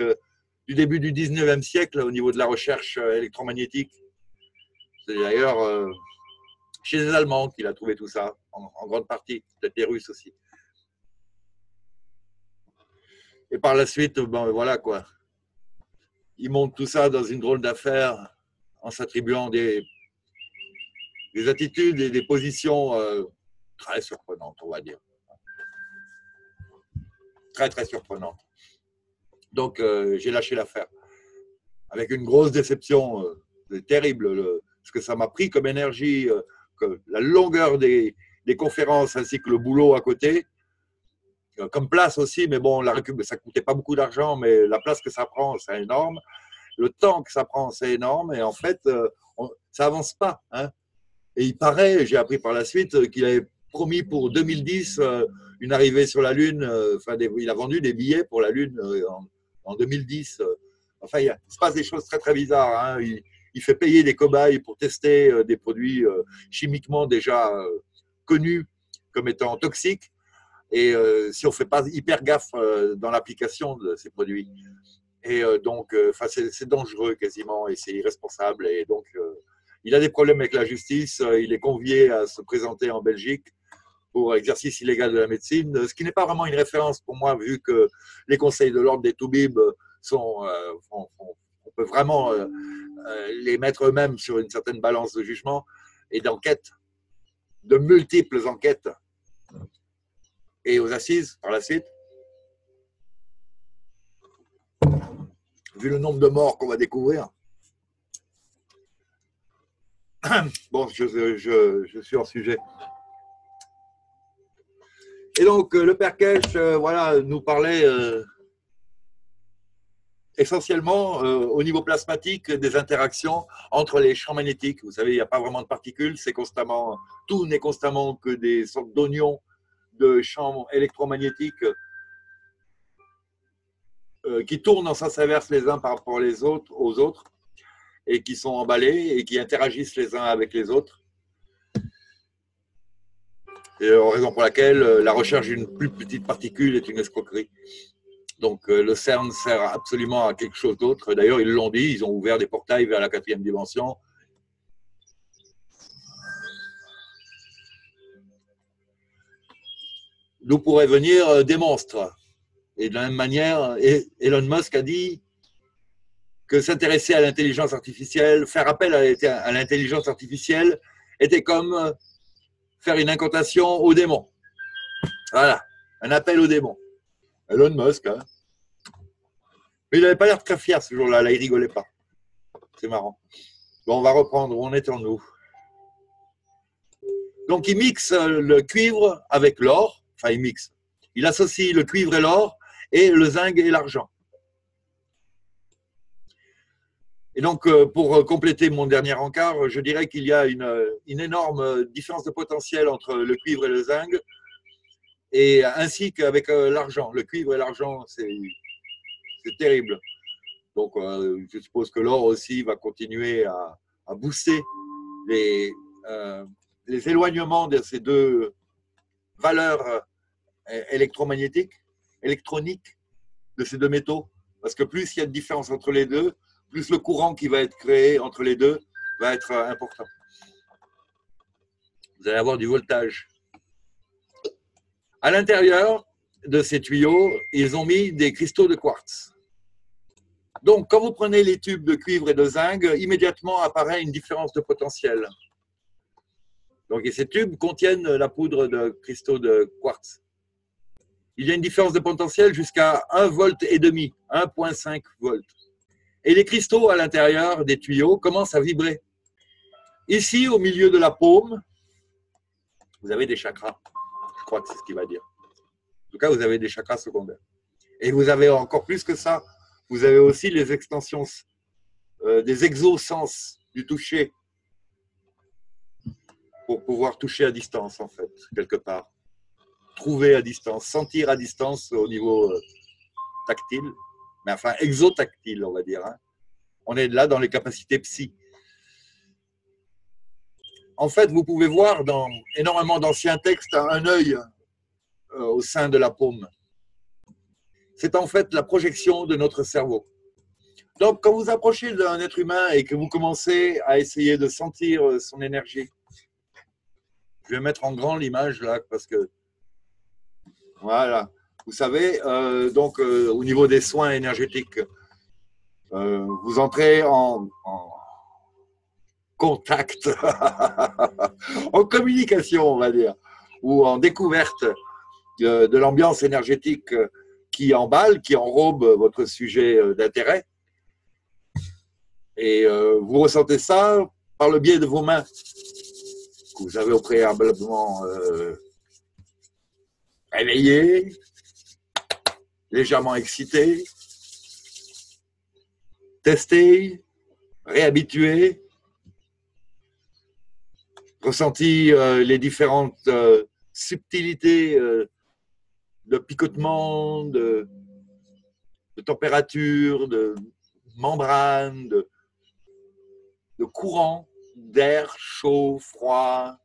du début du 19e siècle au niveau de la recherche électromagnétique. C'est d'ailleurs chez les Allemands qu'il a trouvé tout ça, en grande partie, peut-être les Russes aussi. Et par la suite, ben voilà quoi. Ils montent tout ça dans une drôle d'affaire en s'attribuant des attitudes et des positions très surprenantes, on va dire. Très, très surprenantes. Donc, j'ai lâché l'affaire. Avec une grosse déception terrible, ce que ça m'a pris comme énergie, que la longueur des conférences ainsi que le boulot à côté, comme place aussi, mais bon, ça ne coûtait pas beaucoup d'argent, mais la place que ça prend, c'est énorme. Le temps que ça prend, c'est énorme. Et en fait, ça n'avance pas. Hein. Et il paraît, j'ai appris par la suite, qu'il avait promis pour 2010 une arrivée sur la Lune. Enfin, il a vendu des billets pour la Lune en 2010, enfin, il se passe des choses très très bizarres. Hein. Il fait payer des cobayes pour tester des produits chimiquement déjà connus comme étant toxiques. Et si on ne fait pas hyper gaffe dans l'application de ces produits. Et donc, c'est dangereux quasiment et c'est irresponsable. Et donc, il a des problèmes avec la justice. Il est convié à se présenter en Belgique pour exercice illégal de la médecine, ce qui n'est pas vraiment une référence pour moi, vu que les conseils de l'ordre des Toubib sont, on peut vraiment les mettre eux-mêmes sur une certaine balance de jugement et d'enquête, de multiples enquêtes et aux assises par la suite. Vu le nombre de morts qu'on va découvrir. Bon, je suis hors sujet. Et donc, le père Kesh, voilà, nous parlait essentiellement au niveau plasmatique des interactions entre les champs magnétiques. Vous savez, il n'y a pas vraiment de particules, c'est constamment, tout n'est constamment que des sortes d'oignons de champs électromagnétiques qui tournent en sens inverse les uns par rapport aux autres et qui sont emballés et qui interagissent les uns avec les autres. Et raison pour laquelle la recherche d'une plus petite particule est une escroquerie. Donc le CERN sert absolument à quelque chose d'autre. D'ailleurs, ils l'ont dit, ils ont ouvert des portails vers la 4e dimension. D'où pourraient venir des monstres. Et de la même manière, Elon Musk a dit que s'intéresser à l'intelligence artificielle, faire appel à l'intelligence artificielle, était comme... faire une incantation aux démons. Voilà, un appel aux démons. Elon Musk. Hein. Mais il n'avait pas l'air très fier ce jour-là, là, il rigolait pas. C'est marrant. Bon, on va reprendre, on est en nous. Donc, il mixe le cuivre avec l'or, enfin, il mixe. Il associe le cuivre et l'or, et le zinc et l'argent. Et donc, pour compléter mon dernier encart, je dirais qu'il y a une énorme différence de potentiel entre le cuivre et le zinc, et ainsi qu'avec l'argent. Le cuivre et l'argent, c'est terrible. Donc, je suppose que l'or aussi va continuer à booster les éloignements de ces deux valeurs électromagnétiques, électroniques, de ces deux métaux. Parce que plus il y a de différence entre les deux, plus le courant qui va être créé entre les deux va être important. Vous allez avoir du voltage. À l'intérieur de ces tuyaux, ils ont mis des cristaux de quartz. Donc, quand vous prenez les tubes de cuivre et de zinc, immédiatement apparaît une différence de potentiel. Donc, et ces tubes contiennent la poudre de cristaux de quartz. Il y a une différence de potentiel jusqu'à 1,5 volt, 1,5 volts. Et les cristaux à l'intérieur des tuyaux commencent à vibrer. Ici, au milieu de la paume, vous avez des chakras. Je crois que c'est ce qu'il va dire. En tout cas, vous avez des chakras secondaires. Et vous avez encore plus que ça. Vous avez aussi les extensions, des exosens du toucher. Pour pouvoir toucher à distance, en fait, quelque part. Trouver à distance, sentir à distance au niveau tactile. Mais enfin, exotactile, on va dire. Hein. On est là dans les capacités psy. En fait, vous pouvez voir dans énormément d'anciens textes un œil au sein de la paume. C'est en fait la projection de notre cerveau. Donc, quand vous approchez d'un être humain et que vous commencez à essayer de sentir son énergie, je vais mettre en grand l'image là, parce que... Voilà. Vous savez, donc au niveau des soins énergétiques, vous entrez en contact, en communication, on va dire, ou en découverte de l'ambiance énergétique qui emballe, qui enrobe votre sujet d'intérêt. Et vous ressentez ça par le biais de vos mains, que vous avez au préalablement éveillées, légèrement excité, testé, réhabitué, ressenti les différentes subtilités de picotement, de température, de membrane, de courant d'air chaud, froid.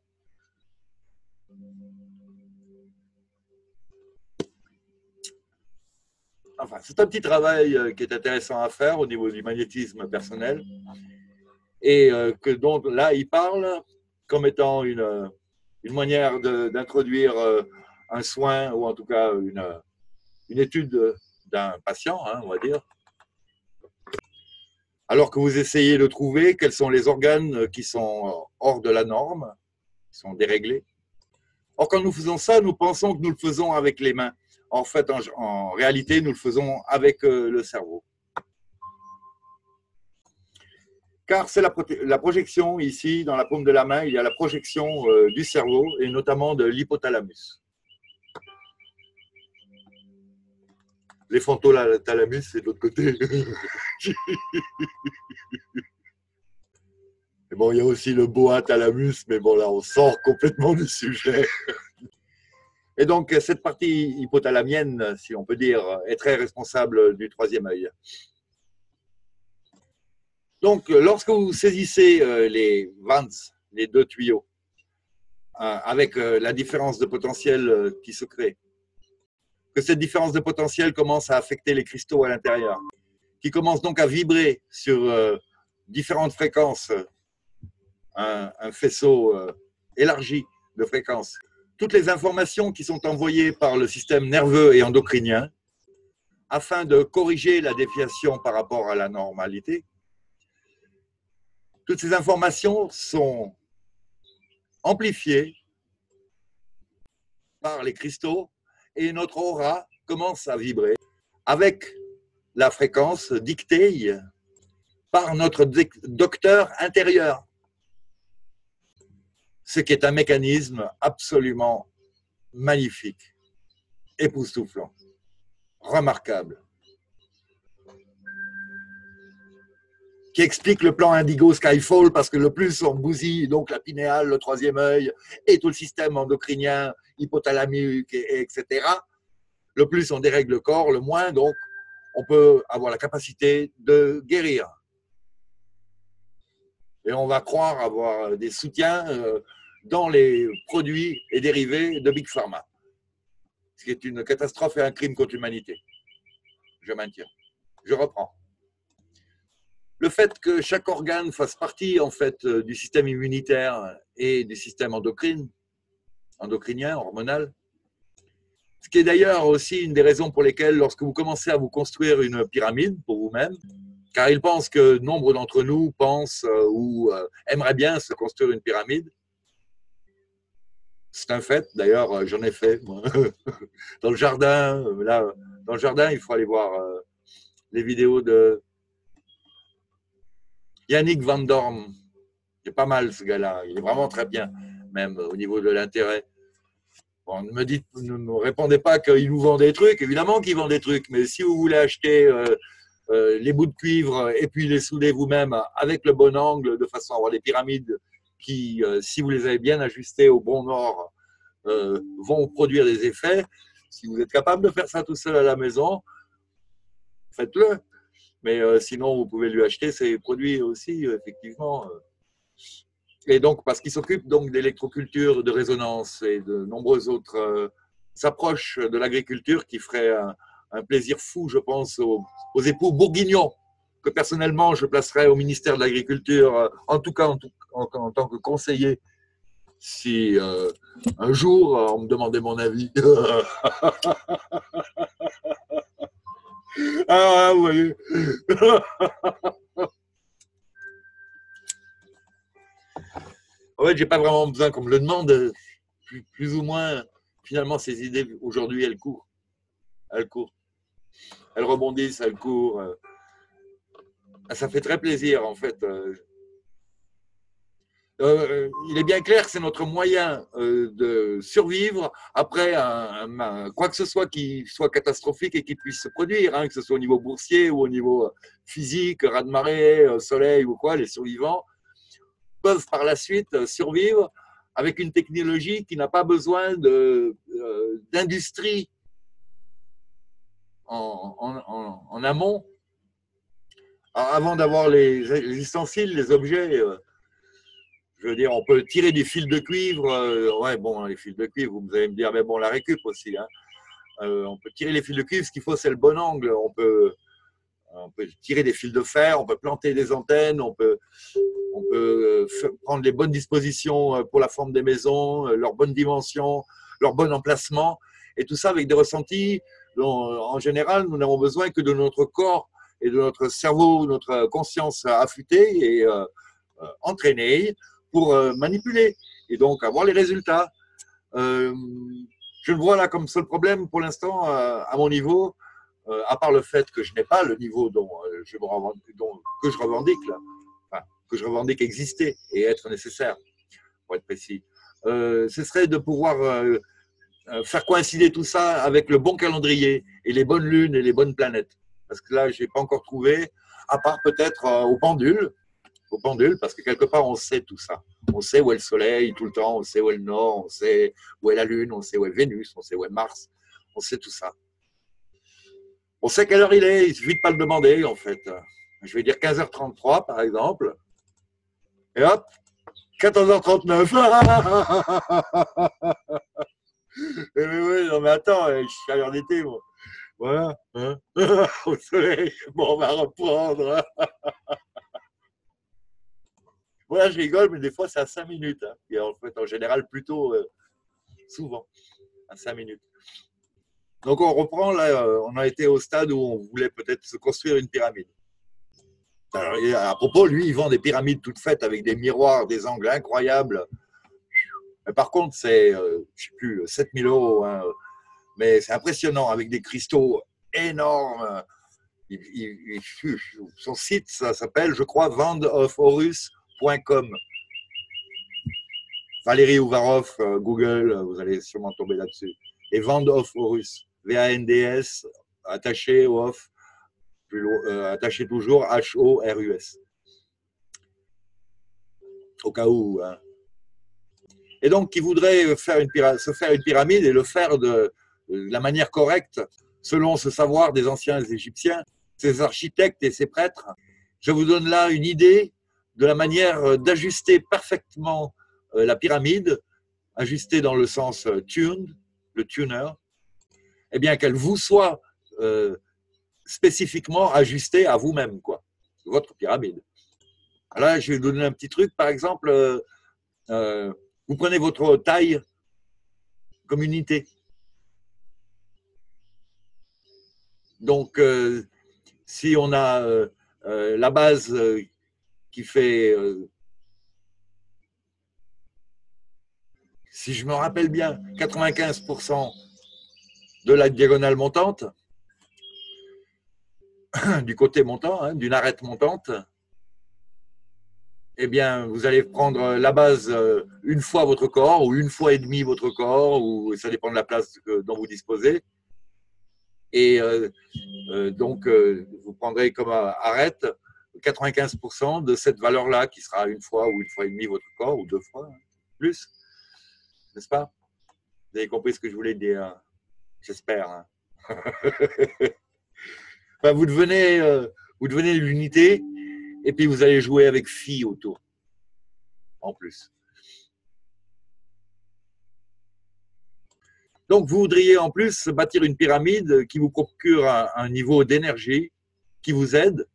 Enfin, c'est un petit travail qui est intéressant à faire au niveau du magnétisme personnel et que donc là, il parle comme étant une manière d'introduire un soin ou en tout cas une étude d'un patient, hein, on va dire. Alors que vous essayez de trouver quels sont les organes qui sont hors de la norme, qui sont déréglés, Or, quand nous faisons ça, nous pensons que nous le faisons avec les mains. En fait, en réalité, nous le faisons avec le cerveau. Car c'est la projection, ici, dans la paume de la main, il y a la projection du cerveau, et notamment de l'hypothalamus. Les frontothalamus, c'est de l'autre côté. Et bon, il y a aussi le boa thalamus, mais bon, là, on sort complètement du sujet. Et donc, cette partie hypothalamienne, si on peut dire, est très responsable du troisième œil. Donc, lorsque vous saisissez les vans, les deux tuyaux, avec la différence de potentiel qui se crée, que cette différence de potentiel commence à affecter les cristaux à l'intérieur, qui commencent donc à vibrer sur différentes fréquences, un faisceau élargi de fréquences. Toutes les informations qui sont envoyées par le système nerveux et endocrinien afin de corriger la déviation par rapport à la normalité, toutes ces informations sont amplifiées par les cristaux et notre aura commence à vibrer avec la fréquence dictée par notre docteur intérieur. Ce qui est un mécanisme absolument magnifique, époustouflant, remarquable, qui explique le plan Indigo Skyfall, parce que le plus on bousille donc la pinéale, le troisième œil et tout le système endocrinien, hypothalamique, etc. Le plus on dérègle le corps, le moins donc on peut avoir la capacité de guérir. Et on va croire avoir des soutiens dans les produits et dérivés de Big Pharma. Ce qui est une catastrophe et un crime contre l'humanité. Je maintiens. Je reprends. Le fait que chaque organe fasse partie en fait, du système immunitaire et du système endocrinien, hormonal, ce qui est d'ailleurs aussi une des raisons pour lesquelles, lorsque vous commencez à vous construire une pyramide pour vous-même, car ils pensent que nombre d'entre nous pensent ou aimeraient bien se construire une pyramide. C'est un fait, d'ailleurs, j'en ai fait. Moi. Dans le jardin, là, dans le jardin, il faut aller voir les vidéos de Yannick Van Dorm. C'est pas mal ce gars-là, il est vraiment très bien, même au niveau de l'intérêt. Bon, ne me répondez pas qu'il nous vend des trucs, évidemment qu'il vend des trucs, mais si vous voulez acheter... les bouts de cuivre et puis les souder vous-même avec le bon angle de façon à avoir des pyramides qui, si vous les avez bien ajustées au bon nord, vont produire des effets. Si vous êtes capable de faire ça tout seul à la maison, faites-le. Mais sinon, vous pouvez lui acheter ces produits aussi, effectivement. Et donc, parce qu'il s'occupe donc d'électroculture, de résonance et de nombreuses autres approches de l'agriculture qui feraient... un plaisir fou, je pense, aux époux bourguignons, que personnellement, je placerai au ministère de l'Agriculture, en tout cas en tant que conseiller, si un jour, on me demandait mon avis. Ah, vous voyez. En fait, je n'ai pas vraiment besoin qu'on me le demande. Plus ou moins, finalement, ces idées, aujourd'hui, elles courent. Elles courent. Elles rebondissent, elles courent. Ça fait très plaisir, en fait. Il est bien clair que c'est notre moyen de survivre après quoi que ce soit qui soit catastrophique et qui puisse se produire, hein, que ce soit au niveau boursier ou au niveau physique, raz-de-marée, soleil ou quoi, les survivants peuvent par la suite survivre avec une technologie qui n'a pas besoin d'industrie. En amont, avant d'avoir les ustensiles, les objets, je veux dire, on peut tirer des fils de cuivre, ouais, bon, les fils de cuivre, vous allez me dire, mais bon, la récup aussi, hein, on peut tirer les fils de cuivre, ce qu'il faut, c'est le bon angle, on peut tirer des fils de fer, on peut planter des antennes, on peut prendre les bonnes dispositions pour la forme des maisons, leurs bonnes dimensions, leur bon emplacement, et tout ça avec des ressentis. Donc, en général, nous n'avons besoin que de notre corps et de notre cerveau, notre conscience affûtée et entraînée pour manipuler et donc avoir les résultats. Je le vois là comme seul problème pour l'instant à mon niveau, à part le fait que je n'ai pas le niveau que je revendique là, enfin, que je revendique exister et être nécessaire, pour être précis. Ce serait de pouvoir faire coïncider tout ça avec le bon calendrier et les bonnes lunes et les bonnes planètes. Parce que là, je n'ai pas encore trouvé, à part peut-être au pendule, parce que quelque part, on sait tout ça. On sait où est le soleil tout le temps, on sait où est le nord, on sait où est la lune, on sait où est Vénus, on sait où est Mars, on sait tout ça. On sait quelle heure il est, il ne suffit de pas le demander en fait. Je vais dire 15h33 par exemple, et hop, 14h39. Mais oui, non mais attends, je suis à l'heure d'été, moi. Voilà, hein. Au soleil, bon, on va reprendre. Voilà, je rigole, mais des fois, c'est à 5 minutes. Hein. Et en fait, en général, plutôt souvent, à 5 minutes. Donc, on reprend, là, on a été au stade où on voulait peut-être se construire une pyramide. Alors, à propos, lui, il vend des pyramides toutes faites avec des miroirs, des angles incroyables. Mais par contre, c'est, je sais plus, 7 000 €. Hein, mais c'est impressionnant, avec des cristaux énormes. Son site, ça s'appelle, je crois, vandoforus.com. Valery Uvarov, Google, vous allez sûrement tomber là-dessus. Et Vandoforus, V-A-N-D-S, attaché off, plus loin, attaché toujours H-O-R-U-S. Au cas où. Hein. Et donc, qui voudrait se faire une pyramide et le faire de la manière correcte, selon ce savoir des anciens Égyptiens, ces architectes et ces prêtres. Je vous donne là une idée de la manière d'ajuster parfaitement la pyramide, ajustée dans le sens tuned, le tuner, eh bien qu'elle vous soit spécifiquement ajustée à vous-même, quoi, votre pyramide. Alors là, je vais vous donner un petit truc, par exemple, vous prenez votre taille comme unité. Donc, si on a la base qui fait, si je me rappelle bien, 95% de la diagonale montante, du côté montant, hein, d'une arête montante, eh bien, vous allez prendre la base une fois votre corps, ou une fois et demi votre corps, ou ça dépend de la place dont vous disposez. Et donc, vous prendrez comme arête 95% de cette valeur-là, qui sera une fois ou une fois et demie votre corps, ou deux fois, hein, plus. N'est-ce pas? Vous avez compris ce que je voulais dire, hein? J'espère. Hein? Ben, vous devenez l'unité, et puis vous allez jouer avec phi autour, en plus. Donc, vous voudriez en plus bâtir une pyramide qui vous procure un niveau d'énergie qui vous aide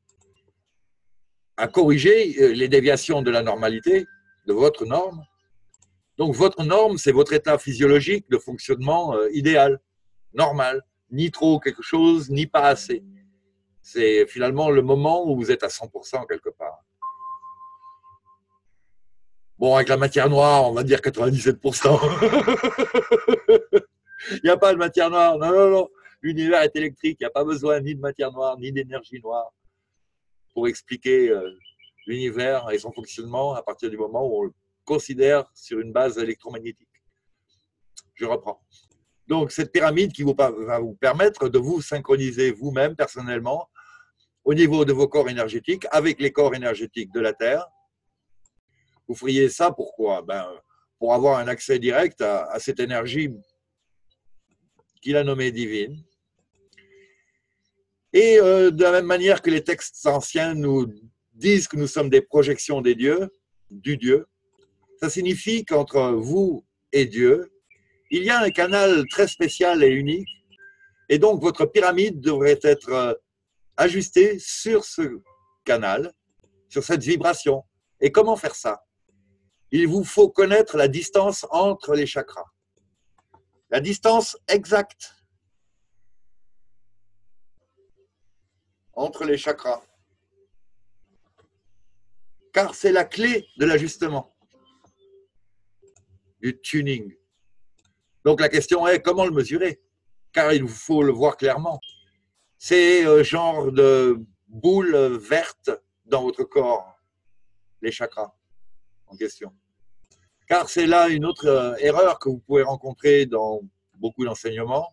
à corriger les déviations de la normalité, de votre norme. Donc, votre norme, c'est votre état physiologique de fonctionnement idéal, normal, ni trop quelque chose, ni pas assez. C'est finalement le moment où vous êtes à 100% quelque part. Bon, avec la matière noire, on va dire 97%. Il n'y a pas de matière noire, non, non, non. L'univers est électrique, il n'y a pas besoin ni de matière noire, ni d'énergie noire pour expliquer l'univers et son fonctionnement à partir du moment où on le considère sur une base électromagnétique. Je reprends. Donc, cette pyramide qui va vous permettre de vous synchroniser vous-même personnellement au niveau de vos corps énergétiques avec les corps énergétiques de la Terre. Vous feriez ça pourquoi? Ben, pour avoir un accès direct à cette énergie qu'il a nommée divine. Et de la même manière que les textes anciens nous disent que nous sommes des projections des dieux, du Dieu, ça signifie qu'entre vous et Dieu, il y a un canal très spécial et unique, et donc votre pyramide devrait être ajustée sur ce canal, sur cette vibration. Et comment faire ça? Il vous faut connaître la distance entre les chakras. La distance exacte entre les chakras. Car c'est la clé de l'ajustement, du tuning. Donc la question est comment le mesurer, car il faut le voir clairement. C'est genre de boule verte dans votre corps, les chakras en question. Car c'est là une autre erreur que vous pouvez rencontrer dans beaucoup d'enseignements,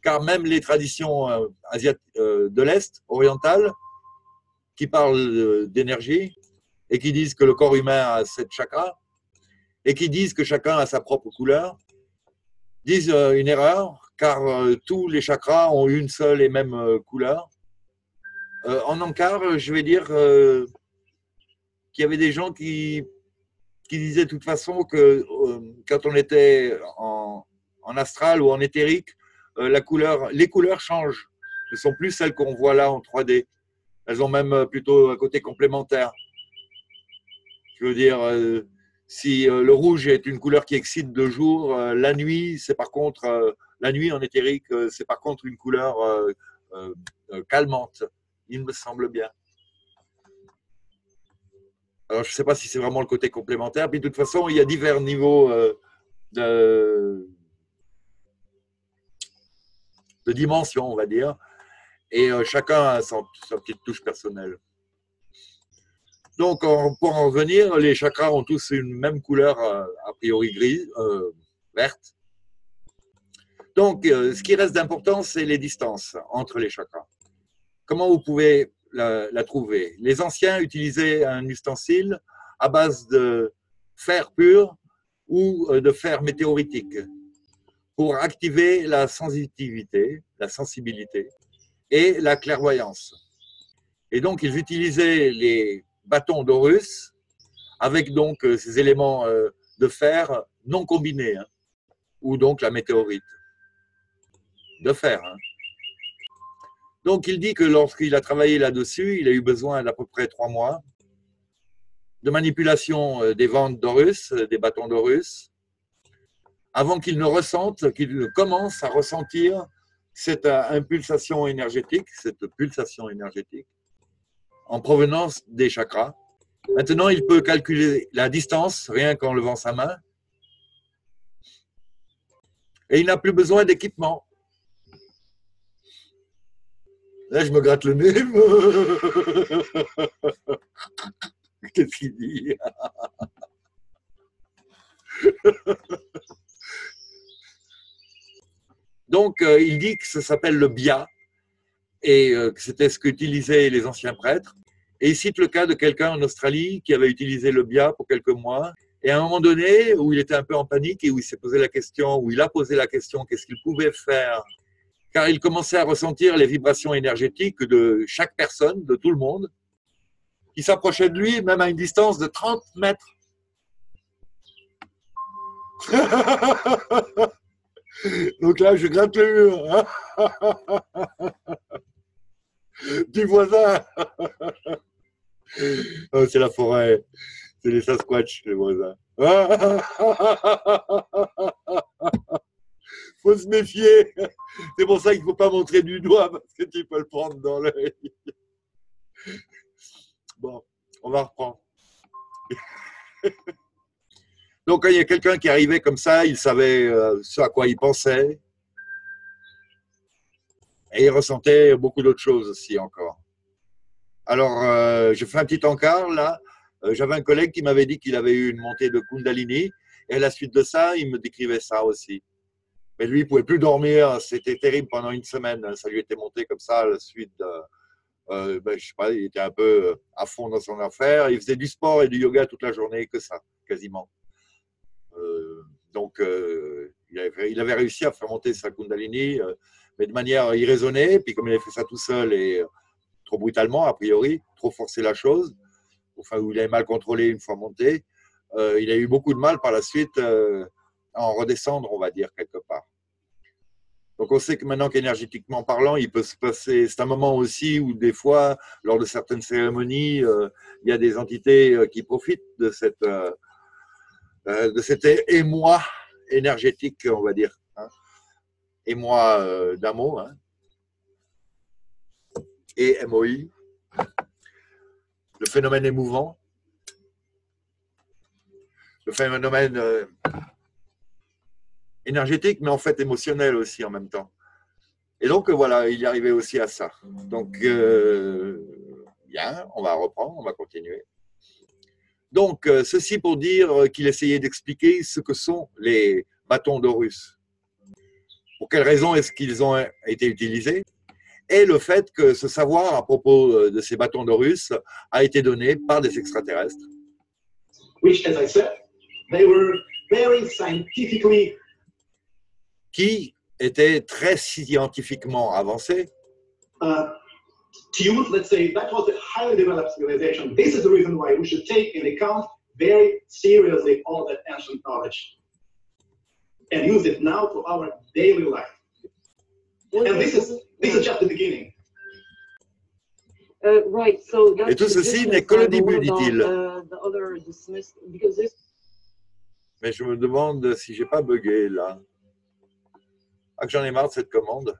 car même les traditions de l'Est, orientales, qui parlent d'énergie et qui disent que le corps humain a 7 chakras et qui disent que chacun a sa propre couleur, disent une erreur, car tous les chakras ont une seule et même couleur. En encart, je vais dire qu'il y avait des gens qui disaient de toute façon que quand on était en astral ou en éthérique, les couleurs changent. Ce ne sont plus celles qu'on voit là en 3D. Elles ont même plutôt un côté complémentaire. Je veux dire, si le rouge est une couleur qui excite de jour, la nuit, c'est par contre, la nuit en éthérique, c'est par contre une couleur calmante, il me semble bien. Alors, je ne sais pas si c'est vraiment le côté complémentaire. Puis, de toute façon, il y a divers niveaux de dimension, on va dire, et chacun a sa petite touche personnelle. Donc, pour en revenir, les chakras ont tous une même couleur, a priori grise, verte. Donc, ce qui reste d'important, c'est les distances entre les chakras. Comment vous pouvez la trouver? Les anciens utilisaient un ustensile à base de fer pur ou de fer météoritique, pour activer la sensitivité, la sensibilité et la clairvoyance. Et donc, ils utilisaient les bâtons d'Horus avec donc ces éléments de fer non combinés, hein, ou donc la météorite de fer. Hein. Donc, il dit que lorsqu'il a travaillé là-dessus, il a eu besoin d'à peu près 3 mois de manipulation des ventes d'Horus, des bâtons d'Horus, avant qu'il ne ressente, qu'il commence à ressentir cette impulsation énergétique, cette pulsation énergétique en provenance des chakras. Maintenant, il peut calculer la distance rien qu'en levant sa main. Et il n'a plus besoin d'équipement. Là, je me gratte le nez. Qu'est-ce qu'il dit ? Donc, il dit que ça s'appelle le bia et que c'était ce qu'utilisaient les anciens prêtres. Et il cite le cas de quelqu'un en Australie qui avait utilisé le bia pour quelques mois. Et à un moment donné, où il était un peu en panique et où il s'est posé la question, où il a posé la question, qu'est-ce qu'il pouvait faire? Car il commençait à ressentir les vibrations énergétiques de chaque personne, de tout le monde, qui s'approchait de lui, même à une distance de 30 mètres. Donc là, je gratte le mur, hein, du voisin. Oh, c'est la forêt, c'est les Sasquatch, les voisins. Faut se méfier. C'est pour ça qu'il ne faut pas montrer du doigt parce que tu peux le prendre dans l'œil. Bon, on va reprendre. Donc, quand il y a quelqu'un qui arrivait comme ça, il savait ce à quoi il pensait. Et il ressentait beaucoup d'autres choses aussi encore. Alors, j'ai fait un petit encart là. J'avais un collègue qui m'avait dit qu'il avait eu une montée de Kundalini. Et à la suite de ça, il me décrivait ça aussi. Mais lui, il ne pouvait plus dormir. C'était terrible pendant une semaine. Ça lui était monté comme ça à la suite. Je sais pas, il était un peu à fond dans son affaire. Il faisait du sport et du yoga toute la journée, que ça, quasiment. Donc, il avait réussi à faire monter sa Kundalini, mais de manière irraisonnée. Puis, comme il avait fait ça tout seul et trop brutalement, a priori, trop forcé la chose, enfin, où il avait mal contrôlé une fois monté, il a eu beaucoup de mal par la suite à en redescendre, on va dire, quelque part. Donc, on sait que maintenant qu'énergétiquement parlant, il peut se passer… C'est un moment aussi où, des fois, lors de certaines cérémonies, il y a des entités qui profitent de cette… de cet émoi énergétique, on va dire, hein. Émoi d'un mot, hein. Et MOI, le phénomène émouvant, le phénomène énergétique, mais en fait émotionnel aussi en même temps. Et donc, voilà, il est arrivé aussi à ça. Donc, bien, on va reprendre, on va continuer. Donc, ceci pour dire qu'il essayait d'expliquer ce que sont les bâtons d'Horus. Pour quelles raisons est-ce qu'ils ont été utilisés? Et le fait que ce savoir à propos de ces bâtons d'Horus a été donné par des extraterrestres. Which, as I said, they were very scientifically... Qui étaient très scientifiquement avancés. Let's say that was a highly developed civilization. This is the reason why we should take into account very seriously all that ancient knowledge and use it now to our daily life. And this is just the beginning. Right. So that's. Et tout ceci n'est que le début, dit-il. Mais je me demande si j'ai pas bugué là. Ah, que j'en ai marre de cette commande.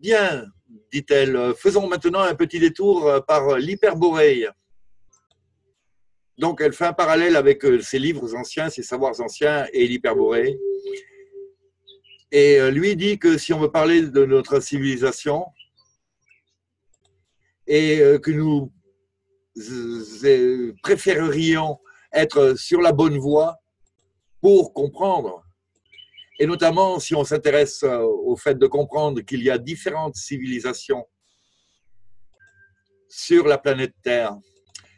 Bien, dit-elle, faisons maintenant un petit détour par l'hyperborée. Donc, elle fait un parallèle avec ses livres anciens, ses savoirs anciens et l'hyperborée. Et lui dit que si on veut parler de notre civilisation et que nous préférerions être sur la bonne voie pour comprendre, et notamment si on s'intéresse au fait de comprendre qu'il y a différentes civilisations sur la planète Terre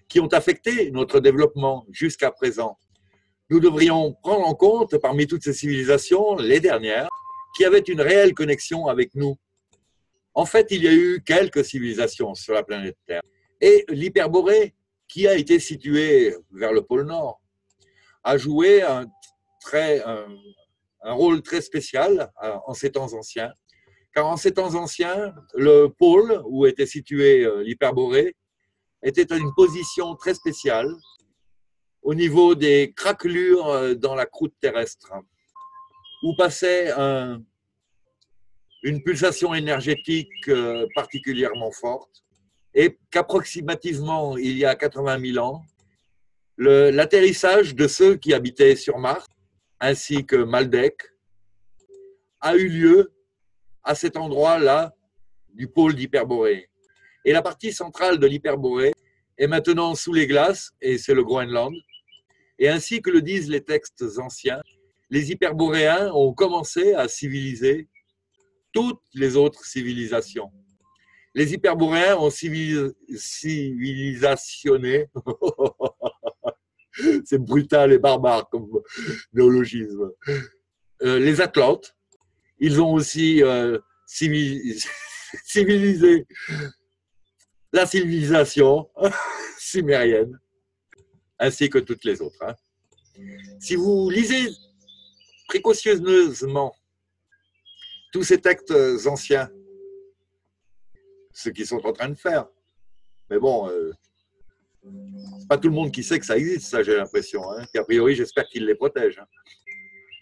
qui ont affecté notre développement jusqu'à présent. Nous devrions prendre en compte parmi toutes ces civilisations, les dernières, qui avaient une réelle connexion avec nous. En fait, il y a eu quelques civilisations sur la planète Terre. Et l'hyperborée, qui a été située vers le pôle Nord, a joué un rôle très spécial en ces temps anciens, car en ces temps anciens, le pôle où était situé l'hyperborée était à une position très spéciale au niveau des craquelures dans la croûte terrestre, où passait une pulsation énergétique particulièrement forte, et qu'approximativement, il y a 80 000 ans, l'atterrissage de ceux qui habitaient sur Mars ainsi que Maldek, a eu lieu à cet endroit-là du pôle d'Hyperborée. Et la partie centrale de l'Hyperborée est maintenant sous les glaces, et c'est le Groenland. Et ainsi que le disent les textes anciens, les Hyperboréens ont commencé à civiliser toutes les autres civilisations. Les Hyperboréens ont civilisationné... C'est brutal et barbare comme néologisme. Les Atlantes, ils ont aussi civilisé la civilisation sumérienne, ainsi que toutes les autres. Hein. Si vous lisez précautionneusement tous ces textes anciens, ce qu'ils sont en train de faire, mais bon... c'est pas tout le monde qui sait que ça existe, ça, j'ai l'impression. Hein. A priori, j'espère qu'ils les protègent.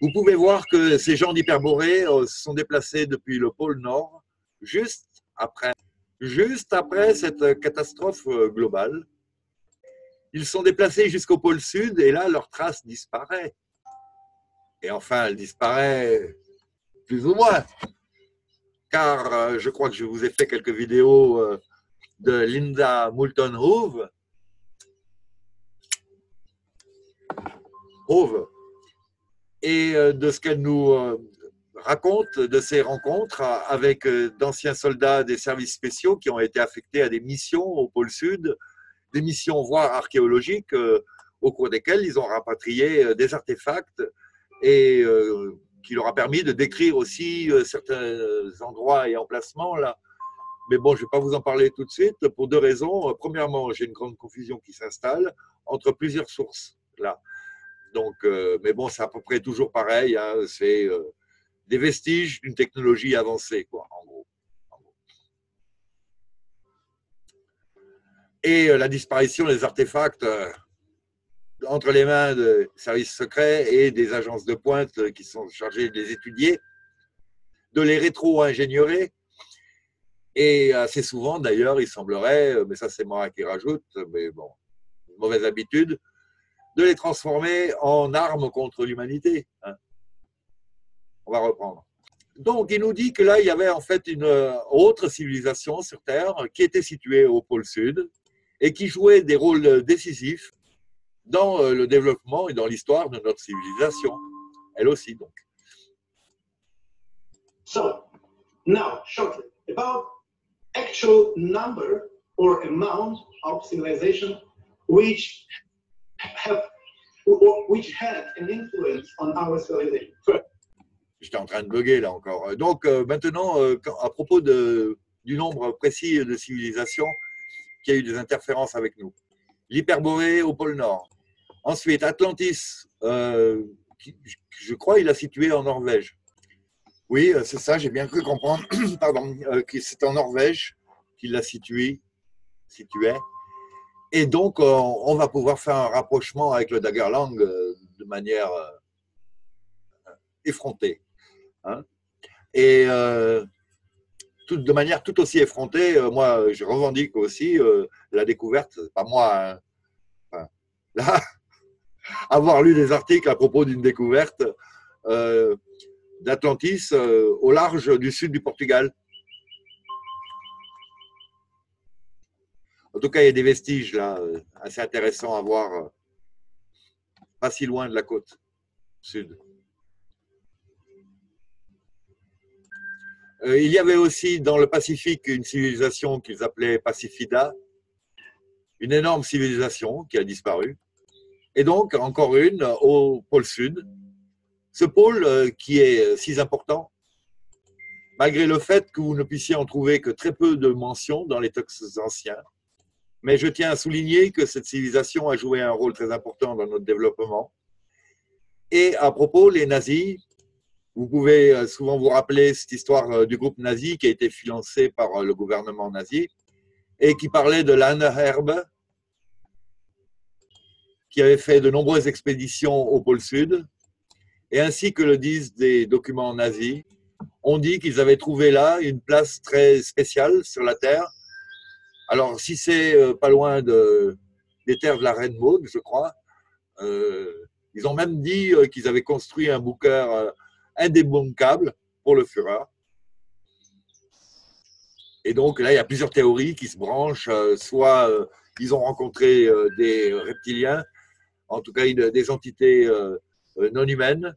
Vous pouvez voir que ces gens d'Hyperborée se sont déplacés depuis le pôle Nord, juste après cette catastrophe globale. Ils sont déplacés jusqu'au pôle Sud, et là, leur trace disparaît. Et enfin, elle disparaît plus ou moins. Car je crois que je vous ai fait quelques vidéos de Linda Moulton Howe, et de ce qu'elle nous raconte de ses rencontres avec d'anciens soldats des services spéciaux qui ont été affectés à des missions au pôle Sud, des missions voire archéologiques, au cours desquelles ils ont rapatrié des artefacts et qui leur a permis de décrire aussi certains endroits et emplacements là. Mais bon, je ne vais pas vous en parler tout de suite pour deux raisons. Premièrement, j'ai une grande confusion qui s'installe entre plusieurs sources là. Donc, mais bon, c'est à peu près toujours pareil, hein, c'est des vestiges d'une technologie avancée, quoi, en gros. Et la disparition des artefacts entre les mains des services secrets et des agences de pointe qui sont chargées de les étudier, de les rétro-ingénierer. Et assez souvent, d'ailleurs, il semblerait, mais ça c'est moi qui rajoute, mais bon, une mauvaise habitude, de les transformer en armes contre l'humanité. On va reprendre. Donc, il nous dit que là, il y avait en fait une autre civilisation sur Terre qui était située au pôle Sud et qui jouait des rôles décisifs dans le développement et dans l'histoire de notre civilisation. Elle aussi, donc. So, now, shortly, about actual number or amount of civilization which had an influence on our civilization. J'étais en train de bugger là encore. Donc maintenant, à propos du nombre précis de civilisations qui a eu des interférences avec nous. L'Hyperborée au pôle Nord. Ensuite, Atlantis, je crois il a situé en Norvège. Oui, c'est ça, j'ai bien cru comprendre. Pardon, que c'est en Norvège qu'il l'a situé. Et donc, on va pouvoir faire un rapprochement avec le Daggerland de manière effrontée. Hein? Et de manière tout aussi effrontée, moi, je revendique aussi la découverte, pas moi, hein, enfin, là, avoir lu des articles à propos d'une découverte d'Atlantis au large du sud du Portugal. En tout cas, il y a des vestiges là, assez intéressants à voir, pas si loin de la côte sud. Il y avait aussi dans le Pacifique une civilisation qu'ils appelaient Pacifida, une énorme civilisation qui a disparu. Et donc, encore une au pôle sud. Ce pôle qui est si important, malgré le fait que vous ne puissiez en trouver que très peu de mentions dans les textes anciens. Mais je tiens à souligner que cette civilisation a joué un rôle très important dans notre développement. Et à propos, les nazis, vous pouvez souvent vous rappeler cette histoire du groupe nazi qui a été financé par le gouvernement nazi et qui parlait de l'Anne-Herbe, qui avait fait de nombreuses expéditions au pôle Sud. Et ainsi que le disent des documents nazis, on dit qu'ils avaient trouvé là une place très spéciale sur la Terre. Alors, si c'est pas loin des terres de la Reine Maude, je crois, ils ont même dit qu'ils avaient construit un bunker indébunkable pour le Führer. Et donc, là, il y a plusieurs théories qui se branchent. Soit ils ont rencontré des reptiliens, en tout cas des entités non humaines,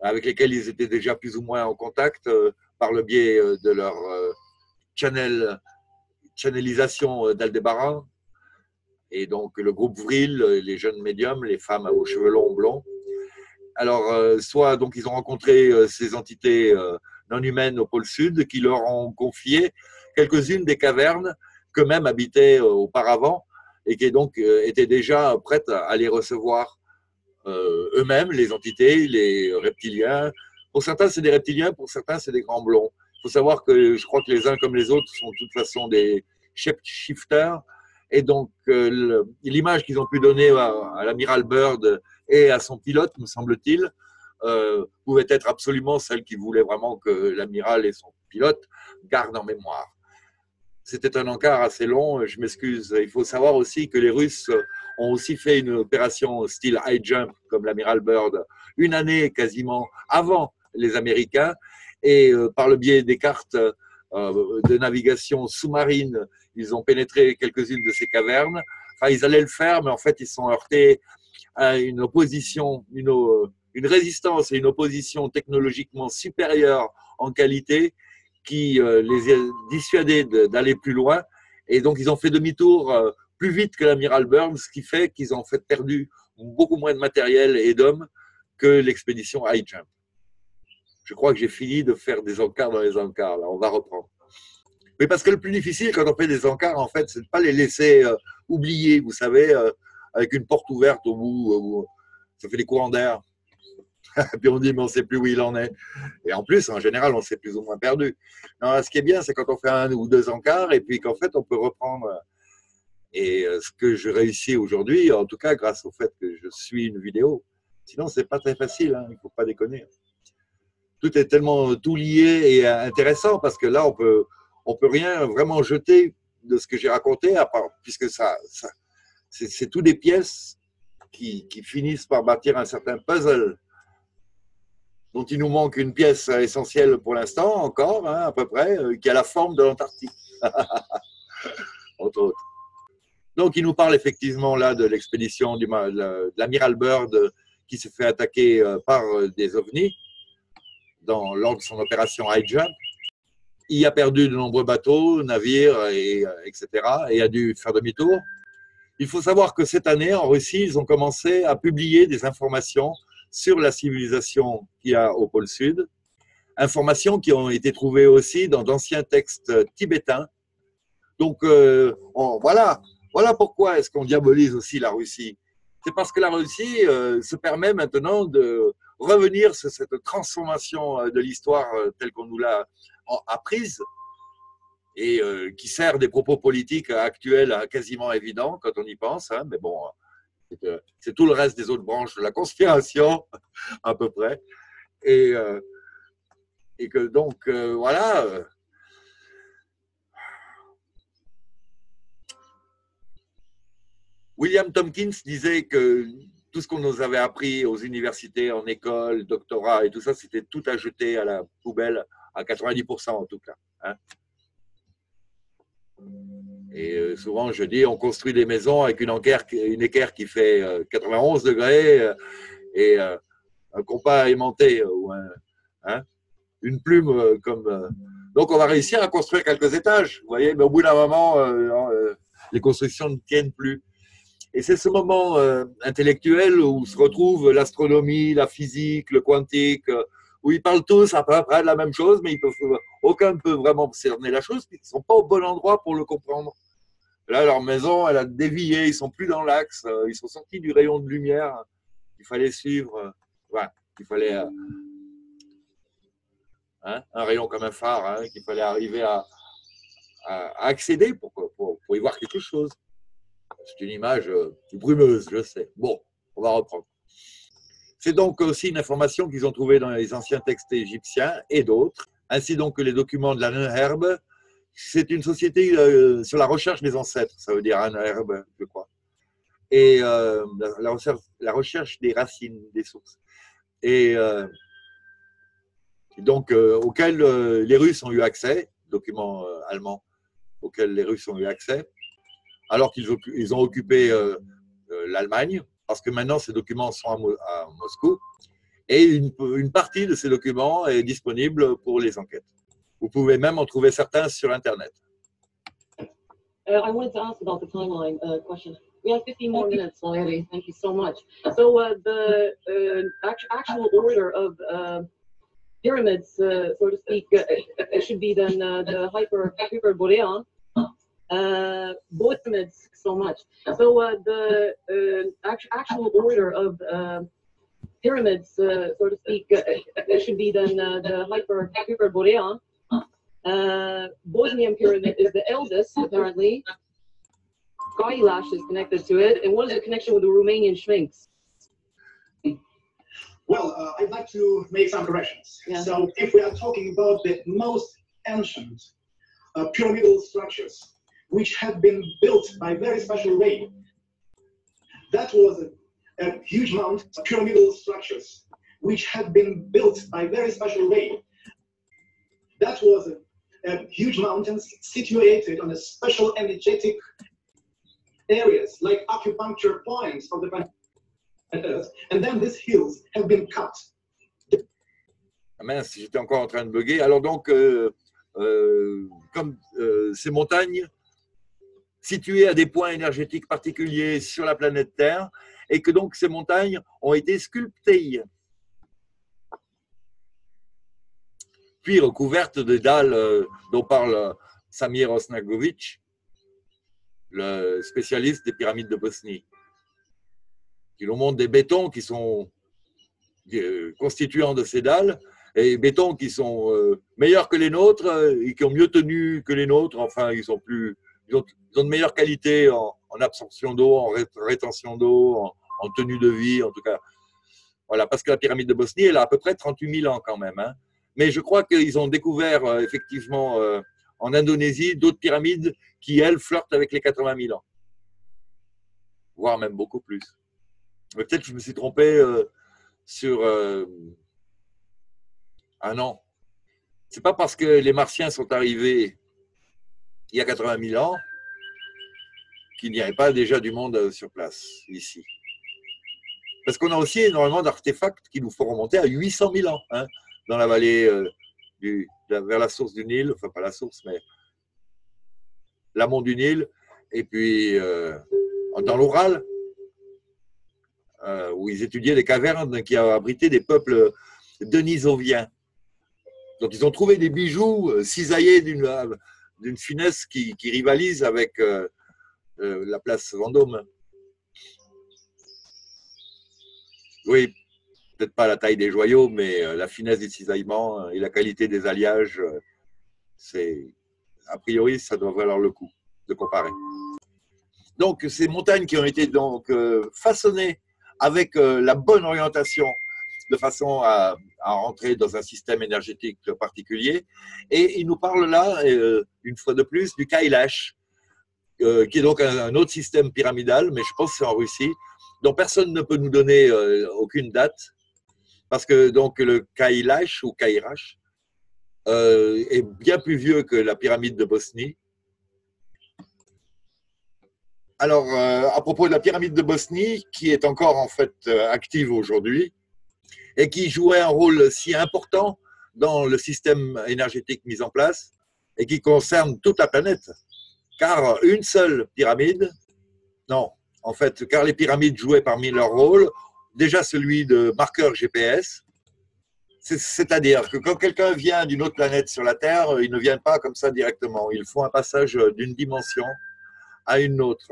avec lesquelles ils étaient déjà plus ou moins en contact par le biais de leur channelisation d'Aldébaran, et donc le groupe Vril, les jeunes médiums, les femmes aux cheveux longs blonds. Alors, soit donc ils ont rencontré ces entités non humaines au pôle Sud qui leur ont confié quelques-unes des cavernes qu'eux-mêmes habitaient auparavant et qui donc étaient déjà prêtes à les recevoir eux-mêmes, les entités, les reptiliens. Pour certains, c'est des reptiliens, pour certains, c'est des grands blonds. Il faut savoir que je crois que les uns comme les autres sont de toute façon des shapeshifters. Et donc, l'image qu'ils ont pu donner à l'amiral Byrd et à son pilote, me semble-t-il, pouvait être absolument celle qu'ils voulaient vraiment que l'amiral et son pilote gardent en mémoire. C'était un encart assez long, je m'excuse. Il faut savoir aussi que les Russes ont aussi fait une opération style high jump, comme l'amiral Byrd, une année quasiment avant les Américains. Et par le biais des cartes de navigation sous-marine, ils ont pénétré quelques-unes de ces cavernes. Enfin, ils allaient le faire, mais en fait, ils se sont heurtés à une opposition, une résistance et une opposition technologiquement supérieure en qualité qui les a dissuadés d'aller plus loin. Et donc, ils ont fait demi-tour plus vite que l'amiral Byrd, ce qui fait qu'ils ont en fait perdu beaucoup moins de matériel et d'hommes que l'expédition High Jump. Je crois que j'ai fini de faire des encarts dans les encarts. Là, on va reprendre. Mais parce que le plus difficile quand on fait des encarts, en fait, c'est de ne pas les laisser oublier, vous savez, avec une porte ouverte au bout, ça fait des courants d'air. Puis on dit, mais on ne sait plus où il en est. Et en plus, en général, on s'est plus ou moins perdu. Non, là, ce qui est bien, c'est quand on fait un ou deux encarts et puis qu'en fait, on peut reprendre. Et ce que je réussis aujourd'hui, en tout cas, grâce au fait que je suis une vidéo. Sinon, ce n'est pas très facile, hein, il ne faut pas déconner. Tout est tellement tout lié et intéressant parce que là, on peut rien vraiment jeter de ce que j'ai raconté, à part, puisque ça c'est toutes des pièces qui finissent par bâtir un certain puzzle dont il nous manque une pièce essentielle pour l'instant, encore, hein, à peu près, qui a la forme de l'Antarctique, entre autres. Donc, il nous parle effectivement là de l'expédition de l'amiral Byrd qui s'est fait attaquer par des ovnis lors de son opération High Jump. Il a perdu de nombreux bateaux, navires, etc. et a dû faire demi-tour. Il faut savoir que cette année, en Russie, ils ont commencé à publier des informations sur la civilisation qu'il y a au pôle Sud, informations qui ont été trouvées aussi dans d'anciens textes tibétains. Donc, voilà pourquoi est-ce qu'on diabolise aussi la Russie. C'est parce que la Russie se permet maintenant de revenir sur cette transformation de l'histoire telle qu'on nous l'a apprise et qui sert des propos politiques actuels quasiment évidents quand on y pense, hein, mais bon, c'est tout le reste des autres branches de la conspiration à peu près. Et que donc, voilà... William Tompkins disait que tout ce qu'on nous avait appris aux universités, en école, doctorat et tout ça, c'était tout à jeter à la poubelle, à 90% en tout cas. Hein. Et souvent, je dis, on construit des maisons avec une équerre qui fait 91 degrés et un compas aimanté ou une plume comme... Donc, on va réussir à construire quelques étages, vous voyez, mais au bout d'un moment, les constructions ne tiennent plus. Et c'est ce moment intellectuel où se retrouve l'astronomie, la physique, le quantique, où ils parlent tous à peu près de la même chose, mais aucun ne peut vraiment cerner la chose, puisqu'ils ne sont pas au bon endroit pour le comprendre. Là, leur maison, elle a dévié, ils ne sont plus dans l'axe, ils sont sortis du rayon de lumière qu'il fallait suivre. Voilà, qu'il fallait... un rayon comme un phare, hein, qu'il fallait arriver à accéder pour y voir quelque chose. C'est une image brumeuse, je sais. Bon, on va reprendre. C'est donc aussi une information qu'ils ont trouvée dans les anciens textes égyptiens et d'autres, ainsi donc que les documents de la Neherbe. C'est une société sur la recherche des ancêtres, ça veut dire Neherbe, je crois. Et la recherche des racines, des sources. Et donc, auxquels les Russes ont eu accès, documents allemands auxquels les Russes ont eu accès, alors qu'ils ont occupé l'Allemagne, parce que maintenant ces documents sont à Moscou, et une partie de ces documents est disponible pour les enquêtes. Vous pouvez même en trouver certains sur Internet. I wanted to ask about the timeline question. We have 15 more minutes already. Thank you so much. So the actual order of pyramids, so to speak, should be then the Hyperborean. Both myths so much. So the actual order of pyramids, so to speak, should be then the Hyperborean. Bosnian pyramid is the eldest, apparently. Kailash is connected to it. And what is the connection with the Romanian Sphinx? Well, I'd like to make some corrections. Yeah. So if we are talking about the most ancient pyramidal structures, which had been built by very special way. That was a huge amount of pyramidal structures, which had been built by very special way. That was a huge mountains situated on a special energetic areas, like acupuncture points of the planet Earth. And then these hills have been cut. Ah mince, j'étais encore en train de bugger. Alors donc, comme ces montagnes, situées à des points énergétiques particuliers sur la planète Terre, et que donc ces montagnes ont été sculptées, puis recouvertes de dalles dont parle Samir Osnagovic, le spécialiste des pyramides de Bosnie, qui nous montre des bétons qui sont constituants de ces dalles, et bétons qui sont meilleurs que les nôtres, et qui ont mieux tenu que les nôtres, enfin ils sont plus... Ils ont de meilleures qualités en absorption d'eau, en rétention d'eau, en tenue de vie, en tout cas. Voilà, parce que la pyramide de Bosnie, elle a à peu près 38 000 ans quand même. Hein. Mais je crois qu'ils ont découvert effectivement en Indonésie d'autres pyramides qui, elles, flirtent avec les 80 000 ans. Voire même beaucoup plus. Peut-être que je me suis trompé sur un an. C'est pas parce que les Martiens sont arrivés il y a 80 000 ans qu'il n'y avait pas déjà du monde sur place, ici. Parce qu'on a aussi énormément d'artefacts qui nous font remonter à 800 000 ans, hein, dans la vallée, vers la source du Nil, enfin pas la source, mais l'amont du Nil, et puis dans l'Oural, où ils étudiaient les cavernes qui abritaient des peuples denisoviens. Donc ils ont trouvé des bijoux cisaillés d'une finesse qui rivalise avec la place Vendôme. Oui, peut-être pas la taille des joyaux, mais la finesse du cisaillement et la qualité des alliages, c'est a priori, ça doit valoir le coup de comparer. Donc, ces montagnes qui ont été donc façonnées avec la bonne orientation de façon à rentrer dans un système énergétique particulier. Et il nous parle là, une fois de plus, du Kailash, qui est donc un autre système pyramidal, mais je pense que c'est en Russie, dont personne ne peut nous donner aucune date, parce que donc le Kailash ou Kairash est bien plus vieux que la pyramide de Bosnie. Alors, à propos de la pyramide de Bosnie, qui est encore en fait active aujourd'hui, et qui jouait un rôle si important dans le système énergétique mis en place, et qui concerne toute la planète, car une seule pyramide, non, en fait, car les pyramides jouaient parmi leurs rôles, déjà celui de marqueur GPS, c'est-à-dire que quand quelqu'un vient d'une autre planète sur la Terre, il ne vient pas comme ça directement, il faut un passage d'une dimension à une autre.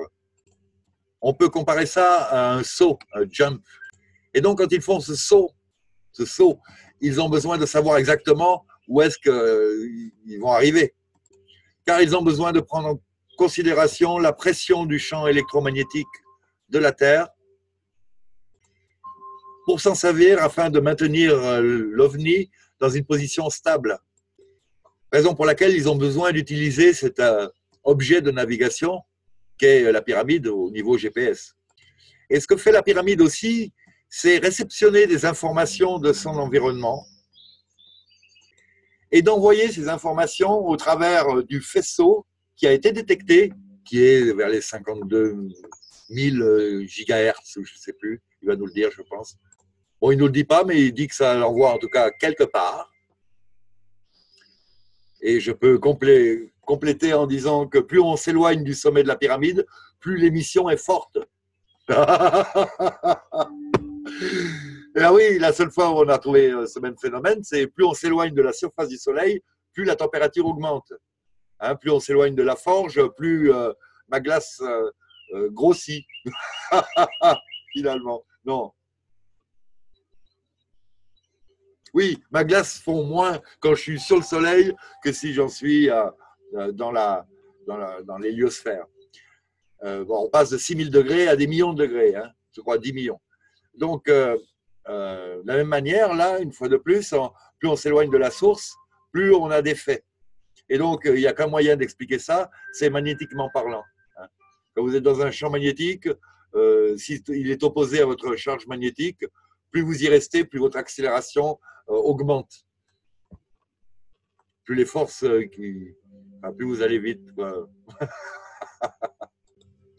On peut comparer ça à un saut, un jump. Et donc quand ils font ce saut, ils ont besoin de savoir exactement où est-ce qu'ils vont arriver, car ils ont besoin de prendre en considération la pression du champ électromagnétique de la Terre pour s'en servir afin de maintenir l'OVNI dans une position stable. Raison pour laquelle ils ont besoin d'utiliser cet objet de navigation qu'est la pyramide au niveau GPS. Et ce que fait la pyramide aussi, c'est réceptionner des informations de son environnement et d'envoyer ces informations au travers du faisceau qui a été détecté, qui est vers les 52 000 gigahertz, ou je ne sais plus, il va nous le dire, je pense. Bon, il ne nous le dit pas, mais il dit que ça l'envoie en tout cas quelque part. Et je peux compléter en disant que plus on s'éloigne du sommet de la pyramide, plus l'émission est forte. Et ah oui, la seule fois où on a trouvé ce même phénomène, c'est plus on s'éloigne de la surface du Soleil, plus la température augmente. Hein, plus on s'éloigne de la forge, plus ma glace grossit. Finalement, non. Oui, ma glace fond moins quand je suis sur le Soleil que si j'en suis dans l'héliosphère. Bon, on passe de 6000 degrés à des millions de degrés, hein, je crois 10 millions. Donc, de la même manière, là, une fois de plus, plus on s'éloigne de la source, plus on a des faits. Et donc, il n'y a qu'un moyen d'expliquer ça, c'est magnétiquement parlant. Quand vous êtes dans un champ magnétique, s'il est opposé à votre charge magnétique, plus vous y restez, plus votre accélération augmente. Plus les forces plus vous allez vite, quoi.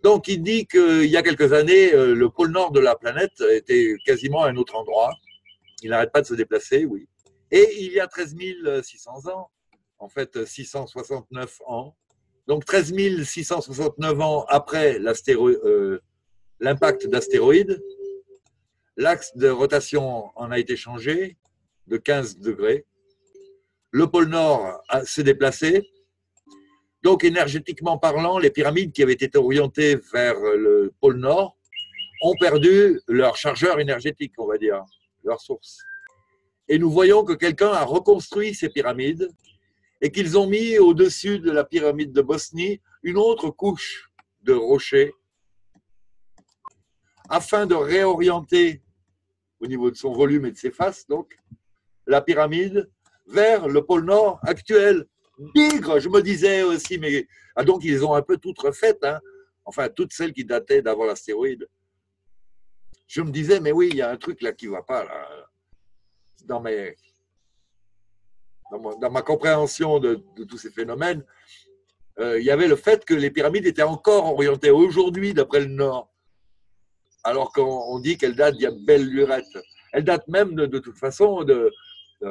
Donc, il dit qu'il y a quelques années, le pôle nord de la planète était quasiment à un autre endroit. Il n'arrête pas de se déplacer, oui. Et il y a 13 600 ans, en fait 669 ans, donc 13 669 ans après l'impact d'astéroïdes, l'axe de rotation en a été changé de 15 degrés. Le pôle nord s'est déplacé. Donc, énergétiquement parlant, les pyramides qui avaient été orientées vers le pôle Nord ont perdu leur chargeur énergétique, on va dire, leur source. Et nous voyons que quelqu'un a reconstruit ces pyramides et qu'ils ont mis au-dessus de la pyramide de Bosnie une autre couche de rochers afin de réorienter, au niveau de son volume et de ses faces, donc, la pyramide vers le pôle Nord actuel. Bigre, je me disais aussi, mais ah, donc ils ont un peu toutes refaites, hein. Enfin toutes celles qui dataient d'avant l'astéroïde. je me disais, mais oui, il y a un truc là qui ne va pas. Là. Dans ma compréhension de tous ces phénomènes, il y avait le fait que les pyramides étaient encore orientées aujourd'hui d'après le nord, alors qu'on dit qu'elles datent d'il y a belle lurette. Elles datent même de toute façon, d'une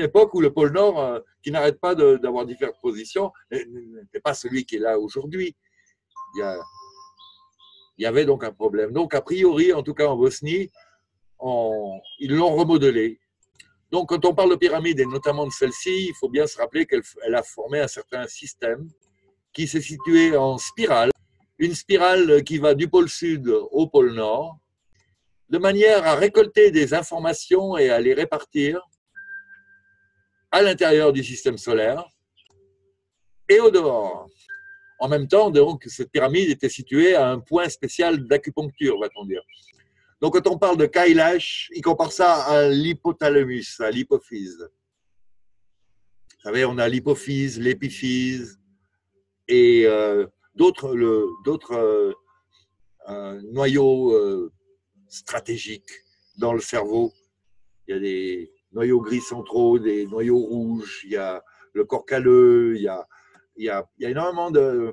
époque où le pôle nord, qui n'arrête pas d'avoir différentes positions, n'était pas celui qui est là aujourd'hui. Il y avait donc un problème. Donc, a priori, en tout cas en Bosnie, ils l'ont remodelé. Donc, quand on parle de pyramides, et notamment de celle-ci, il faut bien se rappeler qu'elle a formé un certain système qui s'est situé en spirale, une spirale qui va du pôle sud au pôle nord, de manière à récolter des informations et à les répartir à l'intérieur du système solaire et au dehors. En même temps, donc, cette pyramide était située à un point spécial d'acupuncture, va-t-on dire. Donc, quand on parle de Kailash, il compare ça à l'hypothalamus, à l'hypophyse. Vous savez, on a l'hypophyse, l'épiphyse et d'autres noyaux stratégiques dans le cerveau. Il y a des noyaux gris centraux, des noyaux rouges, il y a le corps calleux, il y a énormément de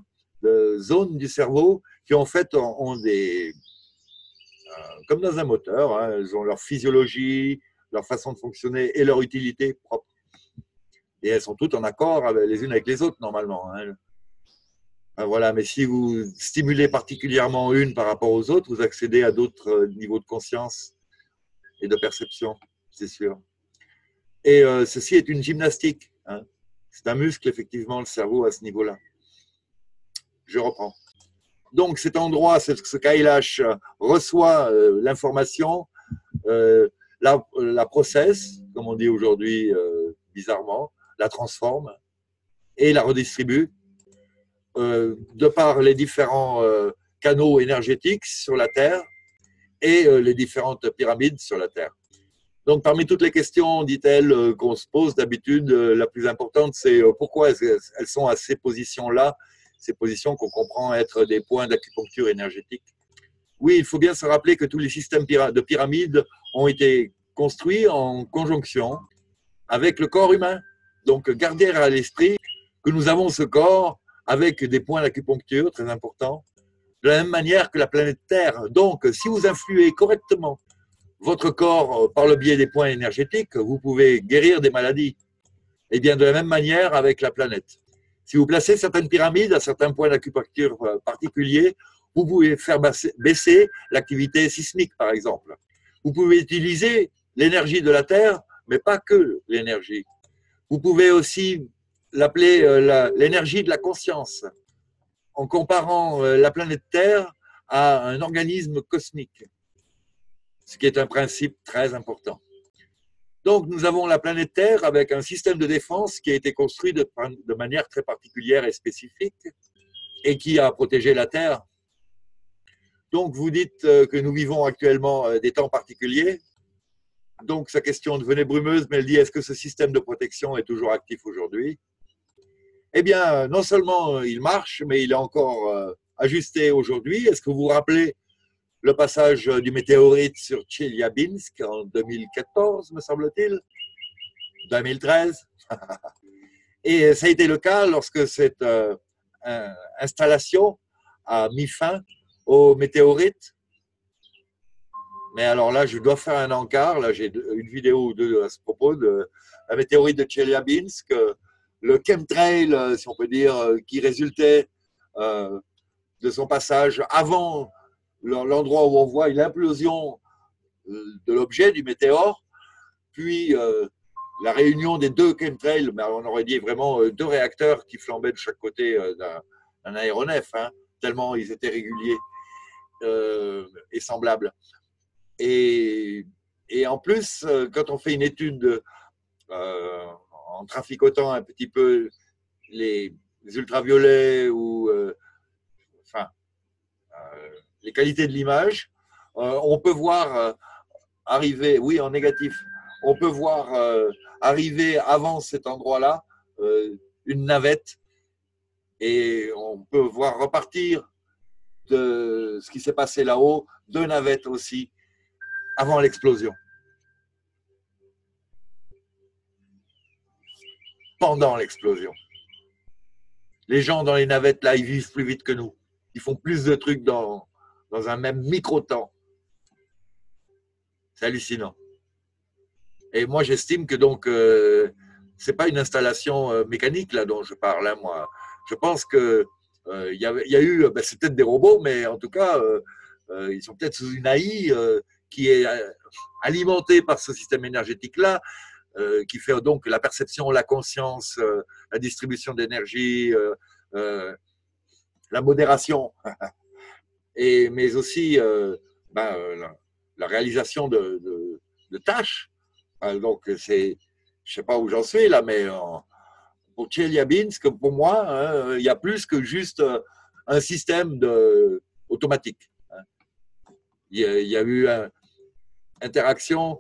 zones du cerveau qui en fait ont des... comme dans un moteur, hein, elles ont leur physiologie, leur façon de fonctionner et leur utilité propre. Et elles sont toutes en accord les unes avec les autres, normalement. Hein. Ben voilà, mais si vous stimulez particulièrement une par rapport aux autres, vous accédez à d'autres niveaux de conscience et de perception, c'est sûr. Et ceci est une gymnastique. Hein. C'est un muscle, effectivement, le cerveau à ce niveau-là. Je reprends. Donc, cet endroit, ce Kailash reçoit l'information, la processe, comme on dit aujourd'hui bizarrement, la transforme et la redistribue de par les différents canaux énergétiques sur la Terre et les différentes pyramides sur la Terre. Donc, parmi toutes les questions, dit-elle, qu'on se pose d'habitude, la plus importante, c'est pourquoi elles sont à ces positions-là, ces positions qu'on comprend être des points d'acupuncture énergétique. Oui, il faut bien se rappeler que tous les systèmes de pyramides ont été construits en conjonction avec le corps humain. Donc, garder à l'esprit que nous avons ce corps avec des points d'acupuncture très importants, de la même manière que la planète Terre. Donc, si vous influez correctement votre corps par le biais des points énergétiques, vous pouvez guérir des maladies. Et bien, de la même manière avec la planète. Si vous placez certaines pyramides à certains points d'acupuncture particuliers, vous pouvez faire baisser l'activité sismique, par exemple. Vous pouvez utiliser l'énergie de la Terre, mais pas que l'énergie. Vous pouvez aussi l'appeler l'énergie de la conscience, en comparant la planète Terre à un organisme cosmique, ce qui est un principe très important. Donc, nous avons la planète Terre avec un système de défense qui a été construit de manière très particulière et spécifique et qui a protégé la Terre. Donc, vous dites que nous vivons actuellement des temps particuliers. Donc, sa question devenait brumeuse, mais elle dit « Est-ce que ce système de protection est toujours actif aujourd'hui ?» Eh bien, non seulement il marche, mais il est encore ajusté aujourd'hui. Est-ce que vous vous rappelez le passage du météorite sur Chelyabinsk en 2014, me semble-t-il, 2013. Et ça a été le cas lorsque cette installation a mis fin au météorite. Mais alors là, je dois faire un encart. Là, j'ai une vidéo ou deux à ce propos de la météorite de Chelyabinsk, le chemtrail, si on peut dire, qui résultait de son passage avant l'endroit où on voit l'implosion de l'objet, du météore, puis la réunion des deux chemtrails, mais on aurait dit vraiment deux réacteurs qui flambaient de chaque côté d'un aéronef, hein, tellement ils étaient réguliers et semblables. Et en plus, quand on fait une étude en traficotant un petit peu les ultraviolets ou... les qualités de l'image, on peut voir arriver, oui en négatif, on peut voir arriver avant cet endroit-là une navette et on peut voir repartir de ce qui s'est passé là-haut, de navettes aussi, avant l'explosion. Pendant l'explosion. Les gens dans les navettes, là, ils vivent plus vite que nous. Ils font plus de trucs dans un même micro-temps. C'est hallucinant. Et moi, j'estime que donc, ce n'est pas une installation mécanique là dont je parle. Hein, moi. Je pense que il y a eu, ben, c'est peut-être des robots, mais en tout cas, ils sont peut-être sous une AI qui est alimentée par ce système énergétique-là, qui fait donc la perception, la conscience, la distribution d'énergie, la modération, et, mais aussi la réalisation de tâches. Donc, c'est, je sais pas où j'en suis là, mais pour Chelyabinsk, pour moi, hein, il y a plus que juste un système automatique. Hein. Il y a eu interaction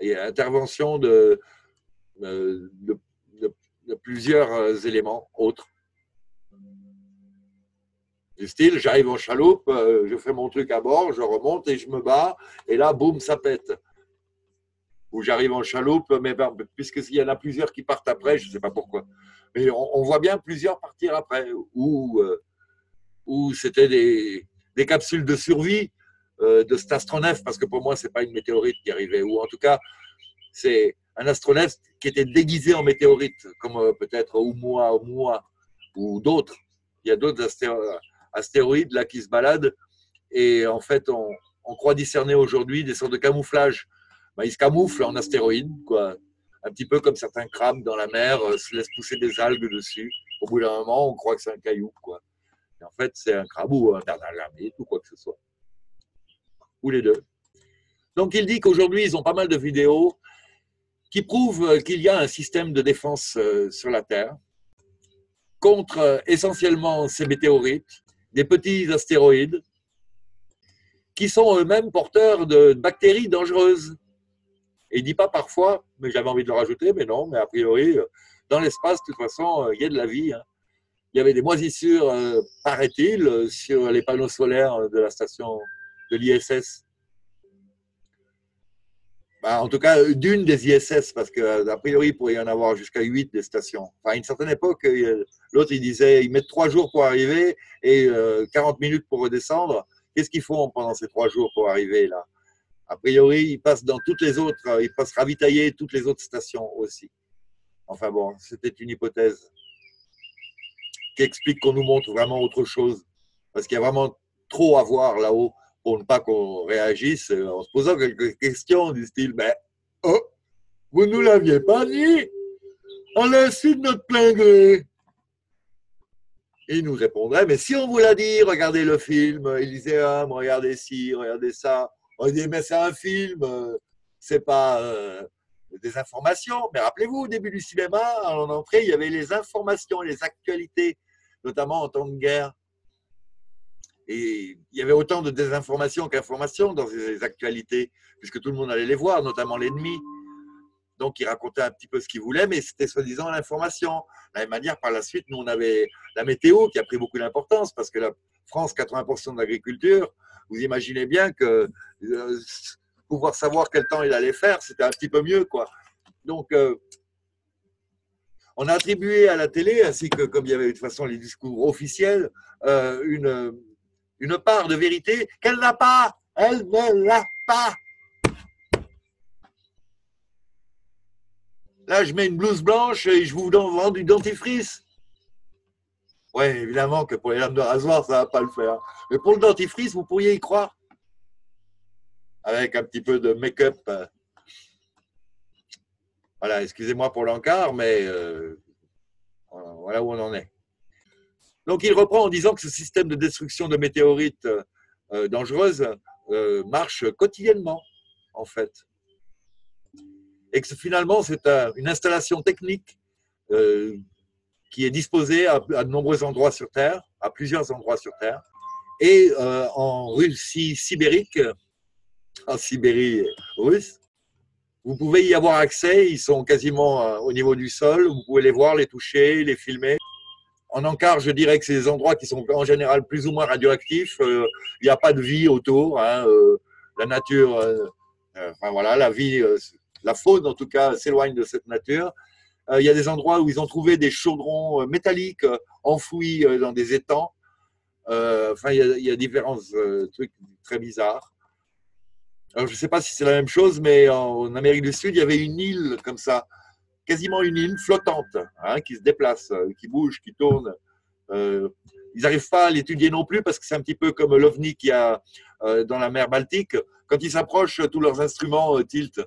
et intervention de plusieurs éléments autres. Du style, j'arrive en chaloupe, je fais mon truc à bord, je remonte et je me bats, et là, boum, ça pète. Où j'arrive en chaloupe, mais puisqu'il y en a plusieurs qui partent après, je ne sais pas pourquoi. Mais on voit bien plusieurs partir après, où c'était des capsules de survie de cet astronef, parce que pour moi, ce n'est pas une météorite qui arrivait, ou en tout cas, c'est un astronef qui était déguisé en météorite, comme peut-être Oumuamua, ou d'autres. Il y a d'autres astéroïdes là, qui se baladent, et en fait, on croit discerner aujourd'hui des sortes de camouflages. Ben, ils se camouflent en astéroïdes, quoi. Un petit peu comme certains crabes dans la mer se laissent pousser des algues dessus. Au bout d'un moment, on croit que c'est un caillou, quoi. Et en fait, c'est un crabe ou un dardanellite ou quoi que ce soit. Ou les deux. Donc, il dit qu'aujourd'hui, ils ont pas mal de vidéos qui prouvent qu'il y a un système de défense sur la Terre contre essentiellement ces météorites, des petits astéroïdes qui sont eux-mêmes porteurs de bactéries dangereuses. Et il ne dit pas parfois, mais j'avais envie de le rajouter, mais non, mais a priori, dans l'espace, de toute façon, il y a de la vie. Hein. Il y avait des moisissures, paraît-il, sur les panneaux solaires de la station de l'ISS. Bah, en tout cas, d'une des ISS, parce qu'a priori, il pourrait y en avoir jusqu'à 8 des stations. Enfin, à une certaine époque, l'autre, il disait, ils mettent 3 jours pour arriver et 40 minutes pour redescendre. Qu'est-ce qu'ils font pendant ces 3 jours pour arriver là? A priori, ils passent dans toutes les autres, ils passent ravitailler toutes les autres stations aussi. Enfin bon, c'était une hypothèse qui explique qu'on nous montre vraiment autre chose. Parce qu'il y a vraiment trop à voir là-haut pour ne pas qu'on réagisse en se posant quelques questions du style « Ben, oh, vous ne nous l'aviez pas dit? On l'a su de notre plein gré !» Et il nous répondrait, mais si on vous l'a dit, regardez le film, Élyséum, regardez ci, regardez ça. On dit, mais c'est un film, c'est pas des informations. Mais rappelez-vous, au début du cinéma, à l'entrée, il y avait les informations, les actualités, notamment en temps de guerre. Et il y avait autant de désinformations qu'informations dans ces actualités, puisque tout le monde allait les voir, notamment l'ennemi. Donc, il racontait un petit peu ce qu'il voulait, mais c'était soi-disant l'information. De la même manière, par la suite, nous, on avait la météo qui a pris beaucoup d'importance parce que la France, 80% de l'agriculture, vous imaginez bien que pouvoir savoir quel temps il allait faire, c'était un petit peu mieux, quoi. Donc, on a attribué à la télé, ainsi que, comme il y avait de toute façon les discours officiels, une part de vérité qu'elle n'a pas. Elle ne l'a pas. Là, je mets une blouse blanche et je vous vends du dentifrice. Oui, évidemment que pour les lames de rasoir, ça ne va pas le faire. Mais pour le dentifrice, vous pourriez y croire. Avec un petit peu de make-up. Voilà, excusez-moi pour l'encart, mais voilà où on en est. Donc, il reprend en disant que ce système de destruction de météorites dangereuses marche quotidiennement, en fait. Et que finalement, c'est une installation technique qui est disposée à de nombreux endroits sur Terre, à plusieurs endroits sur Terre, et en Russie sibérique, en Sibérie russe, vous pouvez y avoir accès, ils sont quasiment au niveau du sol, vous pouvez les voir, les toucher, les filmer. En encart, je dirais que c'est des endroits qui sont en général plus ou moins radioactifs. Il n'y a pas de vie autour. Hein, la nature, enfin voilà, la vie, la faune en tout cas, s'éloigne de cette nature. Il y a des endroits où ils ont trouvé des chaudrons métalliques enfouis dans des étangs. Enfin, il y a différents trucs très bizarres. Alors, je ne sais pas si c'est la même chose, mais en Amérique du Sud, il y avait une île comme ça, quasiment une île flottante, hein, qui se déplace, qui bouge, qui tourne. Ils n'arrivent pas à l'étudier non plus parce que c'est un petit peu comme l'OVNI qu'il y a dans la mer Baltique. Quand ils s'approchent, tous leurs instruments tiltent.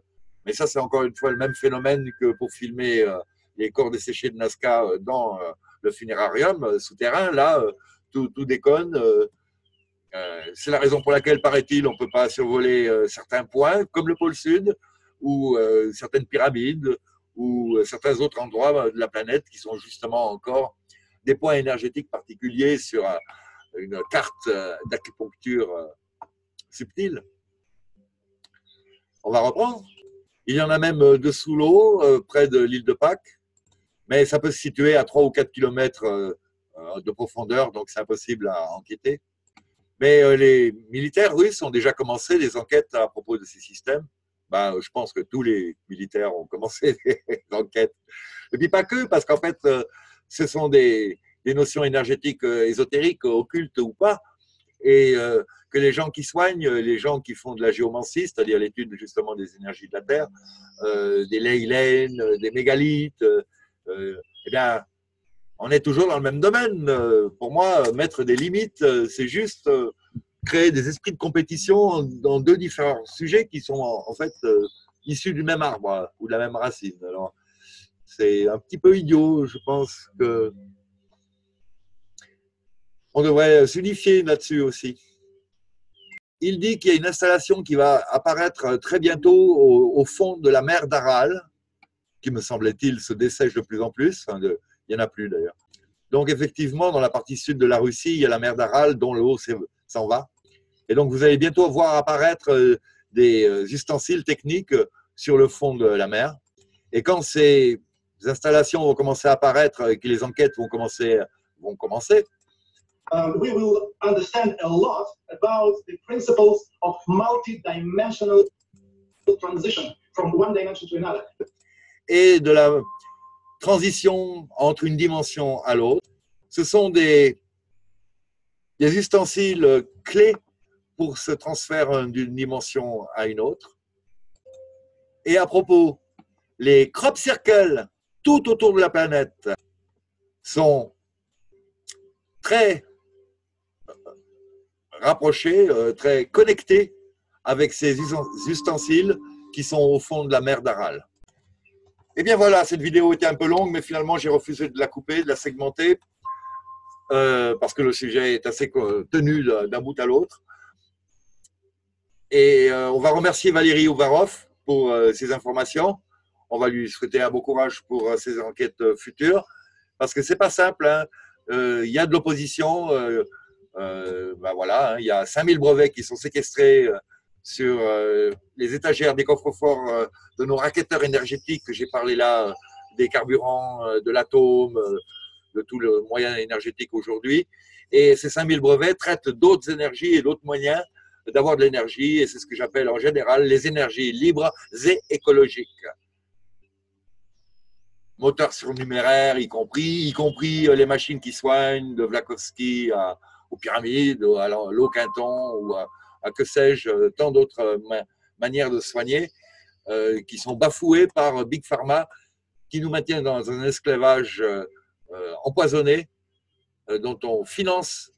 Mais ça, c'est encore une fois le même phénomène que pour filmer les corps desséchés de Nazca dans le funérarium souterrain. Là, tout déconne. C'est la raison pour laquelle, paraît-il, on ne peut pas survoler certains points, comme le pôle Sud, ou certaines pyramides, ou certains autres endroits de la planète qui sont justement encore des points énergétiques particuliers sur une carte d'acupuncture subtile. On va reprendre. Il y en a même sous l'eau, près de l'île de Pâques, mais ça peut se situer à 3 ou 4 km de profondeur, donc c'est impossible à enquêter. Mais les militaires russes ont déjà commencé des enquêtes à propos de ces systèmes. Ben, je pense que tous les militaires ont commencé l'enquête. Et puis pas que, parce qu'en fait, ce sont des notions énergétiques ésotériques, occultes ou pas, et que les gens qui soignent, les gens qui font de la géomancie, c'est-à-dire l'étude justement des énergies de la Terre, des leylens, des mégalithes, eh bien, on est toujours dans le même domaine. Pour moi, mettre des limites, c'est juste... créer des esprits de compétition dans deux différents sujets qui sont en fait issus du même arbre ou de la même racine. Alors, c'est un petit peu idiot, je pense que on devrait s'unifier là-dessus aussi. Il dit qu'il y a une installation qui va apparaître très bientôt au fond de la mer d'Aral, qui me semblait-il se dessèche de plus en plus. Enfin, il n'y en a plus d'ailleurs. Donc effectivement, dans la partie sud de la Russie, il y a la mer d'Aral dont le haut s'en va. Et donc, vous allez bientôt voir apparaître des ustensiles techniques sur le fond de la mer. Et quand ces installations vont commencer à apparaître et que les enquêtes vont commencer, we will understand a lot about the principles of multidimensional transition from one dimension to another. Et de la transition entre une dimension à l'autre. Ce sont des ustensiles clés pour ce transfert d'une dimension à une autre. Et à propos, les crop circles tout autour de la planète sont très rapprochés, très connectés avec ces ustensiles qui sont au fond de la mer d'Aral. Et bien voilà, cette vidéo était un peu longue, mais finalement j'ai refusé de la couper, de la segmenter, parce que le sujet est assez tenu d'un bout à l'autre. Et on va remercier Valery Uvarov pour ses informations. On va lui souhaiter un bon courage pour ses enquêtes futures, parce que c'est pas simple. Hein. Y a de l'opposition. Ben voilà, hein, y a 5000 brevets qui sont séquestrés sur les étagères des coffres-forts de nos racketteurs énergétiques que j'ai parlé là, des carburants, de l'atome. De tout le moyen énergétique aujourd'hui. Et ces 5000 brevets traitent d'autres énergies et d'autres moyens d'avoir de l'énergie. Et c'est ce que j'appelle en général les énergies libres et écologiques. Moteurs surnuméraires y compris les machines qui soignent, de Vlakovski aux pyramides, à l'eau Quinton, ou à que sais-je, tant d'autres manières de soigner qui sont bafouées par Big Pharma qui nous maintient dans un esclavage empoisonné, dont on finance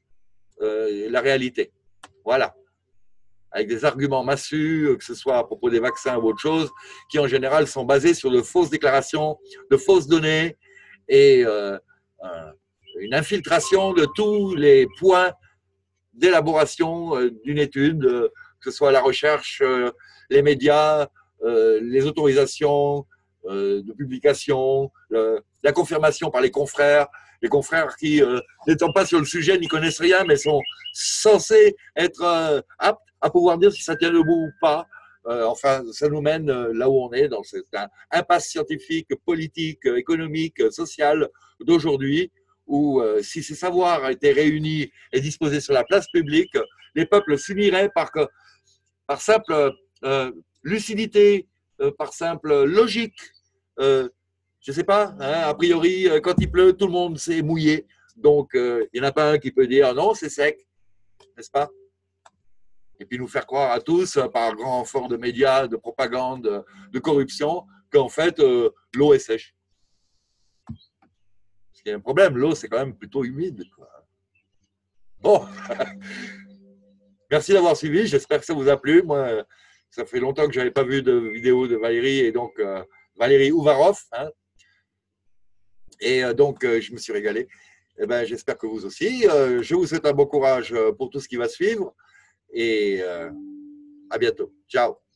la réalité. Voilà. Avec des arguments massus, que ce soit à propos des vaccins ou autre chose, qui en général sont basés sur de fausses déclarations, de fausses données et une infiltration de tous les points d'élaboration d'une étude, que ce soit la recherche, les médias, les autorisations de publication, la confirmation par les confrères qui, n'étant pas sur le sujet, n'y connaissent rien, mais sont censés être aptes à pouvoir dire si ça tient debout ou pas. Enfin, ça nous mène là où on est, dans cette impasse scientifique, politique, économique, sociale d'aujourd'hui, où, si ces savoirs étaient réunis et disposés sur la place publique, les peuples s'uniraient par simple lucidité, par simple logique. Je ne sais pas, hein, a priori, quand il pleut, tout le monde s'est mouillé. Donc, il n'y en a pas un qui peut dire « non, c'est sec », n'est-ce pas? Et puis nous faire croire à tous, par grand effort de médias, de propagande, de corruption, qu'en fait, l'eau est sèche. Parce qu'il y a un problème, l'eau, c'est quand même plutôt humide, quoi. Bon, merci d'avoir suivi, j'espère que ça vous a plu. Moi, ça fait longtemps que je n'avais pas vu de vidéo de Valérie, et donc Valery Uvarov, hein. Et donc, je me suis régalé. Eh ben, j'espère que vous aussi. Je vous souhaite un bon courage pour tout ce qui va suivre. Et à bientôt. Ciao.